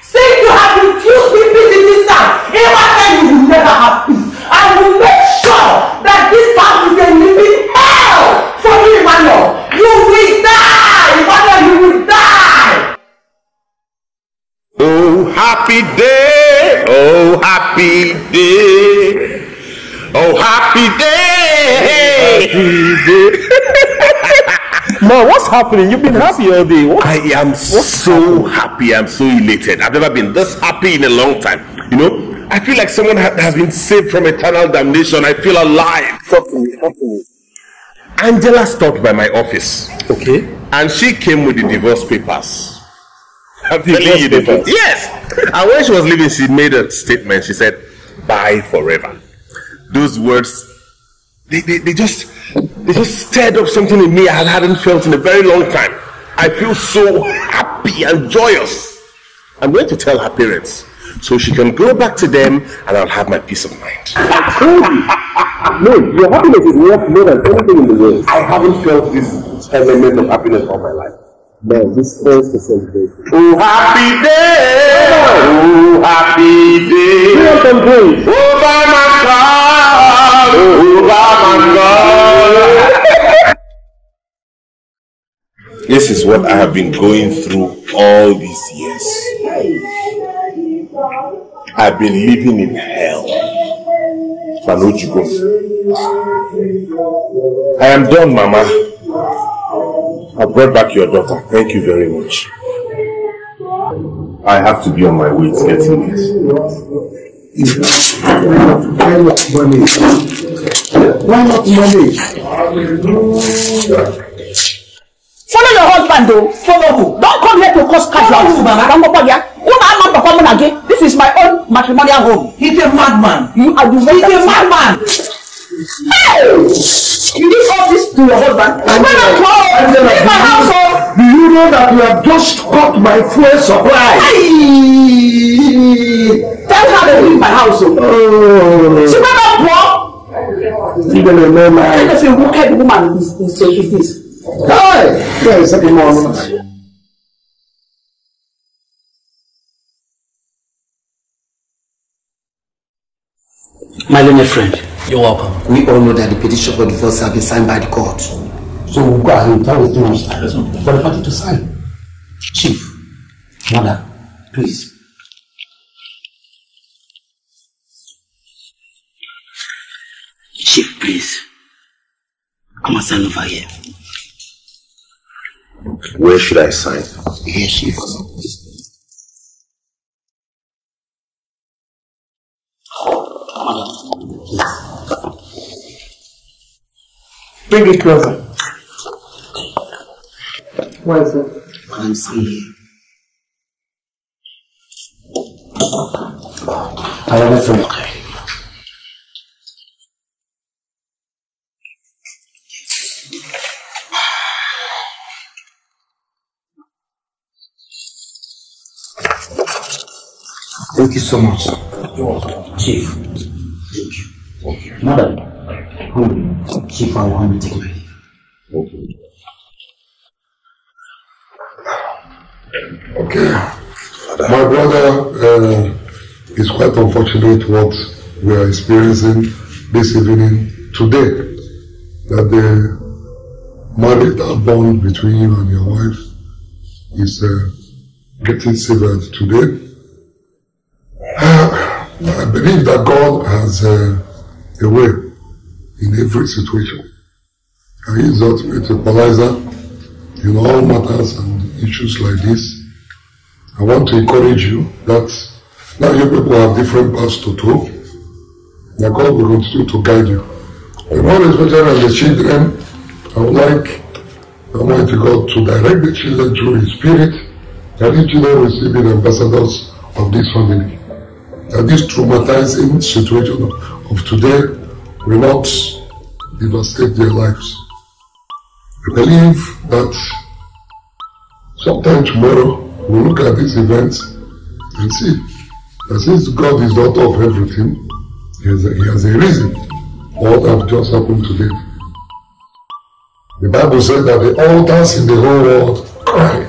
Since you have refused me peace in this time, Emmanuel, you will never have peace. I will make sure that this house is a living hell for you, Emmanuel. You will die! Emmanuel, you will die! Oh, happy day! Oh, happy day! Oh, happy day! Man, what's happening? You've been happy all day. What's, I am what's so happening? happy. I'm so elated. I've never been this happy in a long time. You know, I feel like someone ha has been saved from eternal damnation. I feel alive. Talk to me. Talk to me. Angela stopped by my office. Okay. And she came with the divorce papers. I'm telling you the truth. Yes. And when she was leaving, she made a statement. She said, "Bye forever." Those words, they, they, they just they just stirred up something in me I hadn't felt in a very long time. I feel so happy and joyous. I'm going to tell her parents so she can go back to them and I'll have my peace of mind. I told you. No, your happiness is worth more than anything in the world. I haven't felt this element of happiness all my life. Now this first is celebration. Oh happy day! Oh happy day! Hear some praise. Oh by my God! Oh by my God! This is what I have been going through all these years. I've been living in hell. I am done, Mama. I brought back your daughter. Thank you very much. I have to be on my way to getting this. Why not money? Why not money? Follow your husband, though. Follow who? Don't come here to cause casualties. This is my own matrimonial home. He's a madman. You are He's a madman. Hey! You give all this to your husband. When I call, leave my household. Do you know that you have just got my fuel supply? Tell her to leave my household. Oh. She never brought. You don't know my. I just a wicked woman. Is this? Is this? Hey, there is something more. My learned friend. You're welcome. We all know that the petition for divorce has been signed by the court. So we'll go ahead and tell us too much time for the party to sign. Chief, mother, please. Chief, please. I must sign over here. Where should I sign? Here, Chief. Bring it closer. Why is it? I'm sorry. I have a friend. Thank you so much. You're welcome. Chief. Thank you. Thank you. Madam. Home. Chief, I want to take my leave. Okay. Okay. My brother, uh, is quite unfortunate what we are experiencing this evening today. That the marriage bond between you and your wife is uh, getting severed today. Uh, I believe that God has uh, a way in every situation. And he's the ultimate equalizer in all matters and issues like this. I want to encourage you that now you people have different paths to talk. That God will continue to guide you. The Lord is better than the children. I would like Almighty God to direct the children through His Spirit, that each children will still be the ambassadors of this family. That this traumatizing situation of today will not devastate their lives. I believe that sometime tomorrow we'll look at these events and see that since God is not of everything, He has a, he has a reason for what has just happened today. The Bible says that the altars in the whole world cry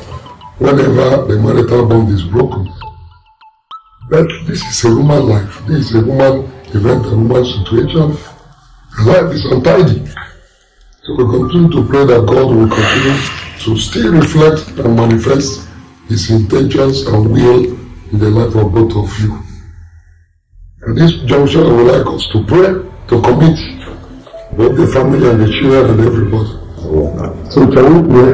whenever the marital bond is broken. But this is a human life, this is a human event, a human situation. Life is untidy. So we continue to pray that God will continue to still reflect and manifest His intentions and will in the life of both of you. At this juncture, I would like us to pray, to commit both the family and the children and everybody. So can we pray?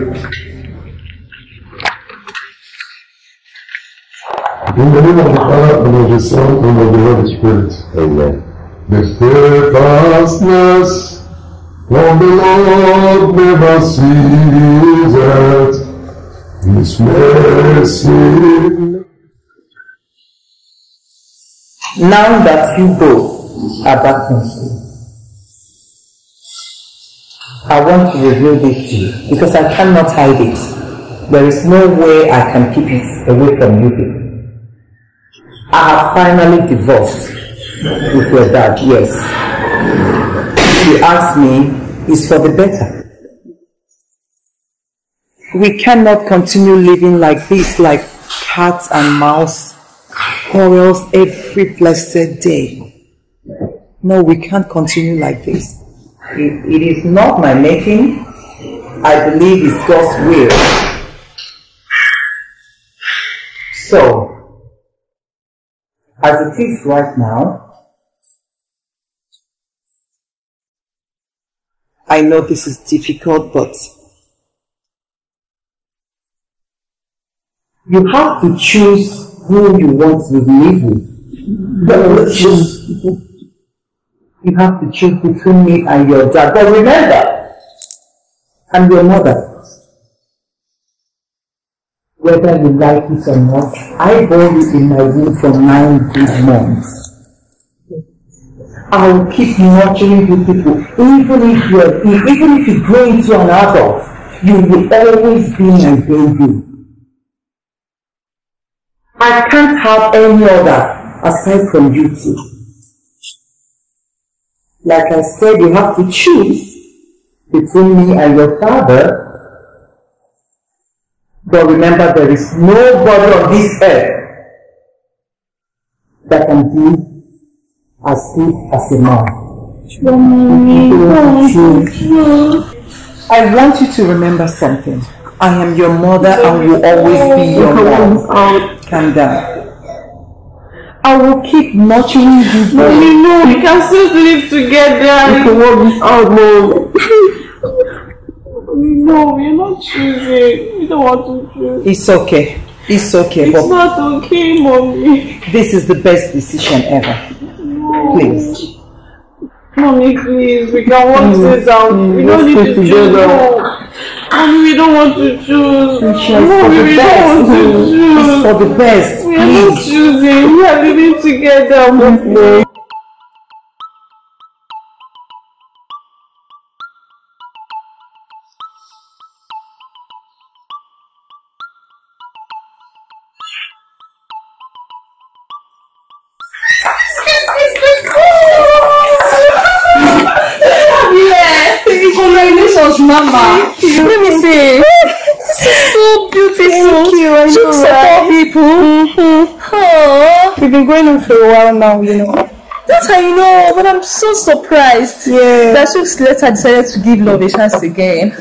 In the name of the Father, and of the Son, and of the Holy Spirit. Amen. The steadfastness of the Lord never ceases, His mercy. Now that you both are back in school, I want to reveal this to you because I cannot hide it. There is no way I can keep it away from you. I have finally divorced. With your dad, yes. He asked me, it's for the better. We cannot continue living like this, like cats and mouse, quarrels every blessed day. No, we can't continue like this. It, it is not my making. I believe it's God's will. So, as it is right now, I know this is difficult, but you have to choose who you want to live with. But just, you have to choose between me and your dad. But remember, and your mother, whether you like it or not, I bore you in my womb for nine good months. I will keep nurturing you people. Even if you're, even if you grow into an adult, you will always be my baby. I can't have any other aside from you two. Like I said, you have to choose between me and your father. But remember, there is nobody on this earth that can do as good as a man. I want you to remember something. I am your mother and will always be your mom. Calm down. I will keep nurturing you. Mommy, no, we can still live together. Oh, no. No, we're not choosing. We don't want to choose. It's okay. It's okay. It's but not okay, Mommy. This is the best decision ever. No. Please. Mommy, please. We can work mm. this out. Mm. We don't Let's need to choose. No. Mommy, we don't want to choose. Mommy, we don't want to choose. It's for the best. We are not choosing. We are living together. Mommy. Mama, let me see. This is so beautiful. Thank you. I Jokes know, right? people. Mm-hmm. Oh, we've been going on for a while now, you know. That's how you know. But I'm so surprised. Yeah. That Jokes later decided to give love a chance again.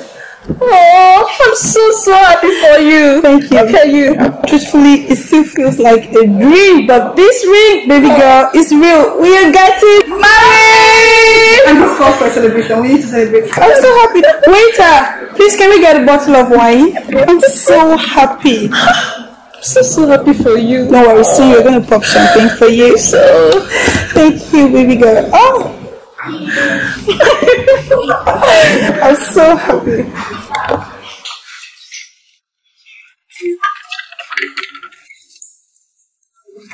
Oh, I'm so so happy for you. Thank you. Okay, you. Yeah. Truthfully, it still feels like a dream, but this ring, baby girl, is real. We are getting married. I'm just called for a celebration. We need to celebrate. I'm so happy. Waiter, please can we get a bottle of wine? I'm so happy. I'm so so happy for you. No worries. Soon we're gonna pop champagne for you. So, thank you, baby girl. Oh. I'm so happy.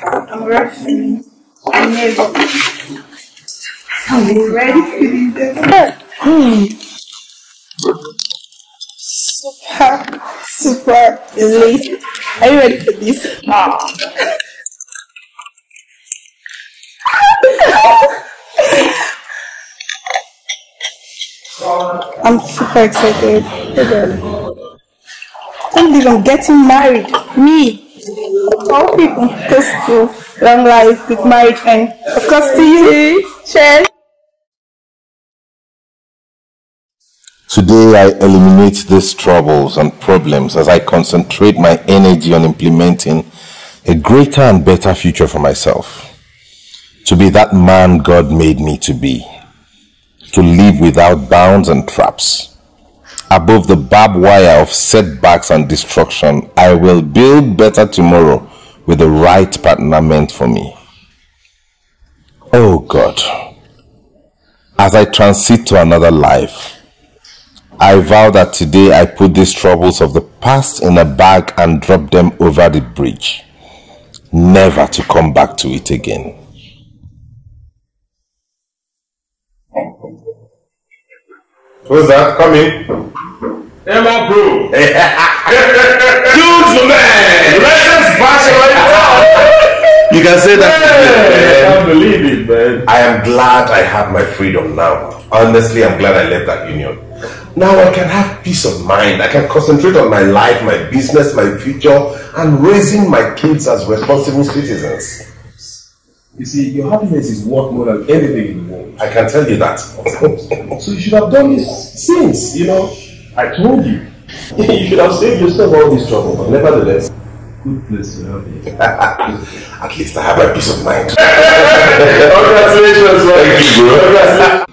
I'm ready. I'm ready. I'm ready for this. Super, super late. Are you ready for this? I'm super excited. Can't believe I'm getting married. Me. All people. Because to long life with marriage and of course to you. Cheers. Today I eliminate these troubles and problems as I concentrate my energy on implementing a greater and better future for myself. To be that man God made me to be. To live without bounds and traps. Above the barbed wire of setbacks and destruction, I will build better tomorrow with the right partner meant for me. Oh God, as I transit to another life, I vow that today I put these troubles of the past in a bag and drop them over the bridge, never to come back to it again. Who's that? Come in. Emma Bro. Huge man. Let's bash it right now. You can say that. Yeah, I can't believe it, man. I am glad I have my freedom now. Honestly, I'm glad I left that union. Now I can have peace of mind. I can concentrate on my life, my business, my future, and raising my kids as responsible citizens. You see, your happiness is worth more than anything in the world. I can tell you that. So you should have done this since, you know. I told you. You should have saved yourself all this trouble, but nevertheless. Good place to have you. At least I have my peace of mind. Congratulations, thank you, bro.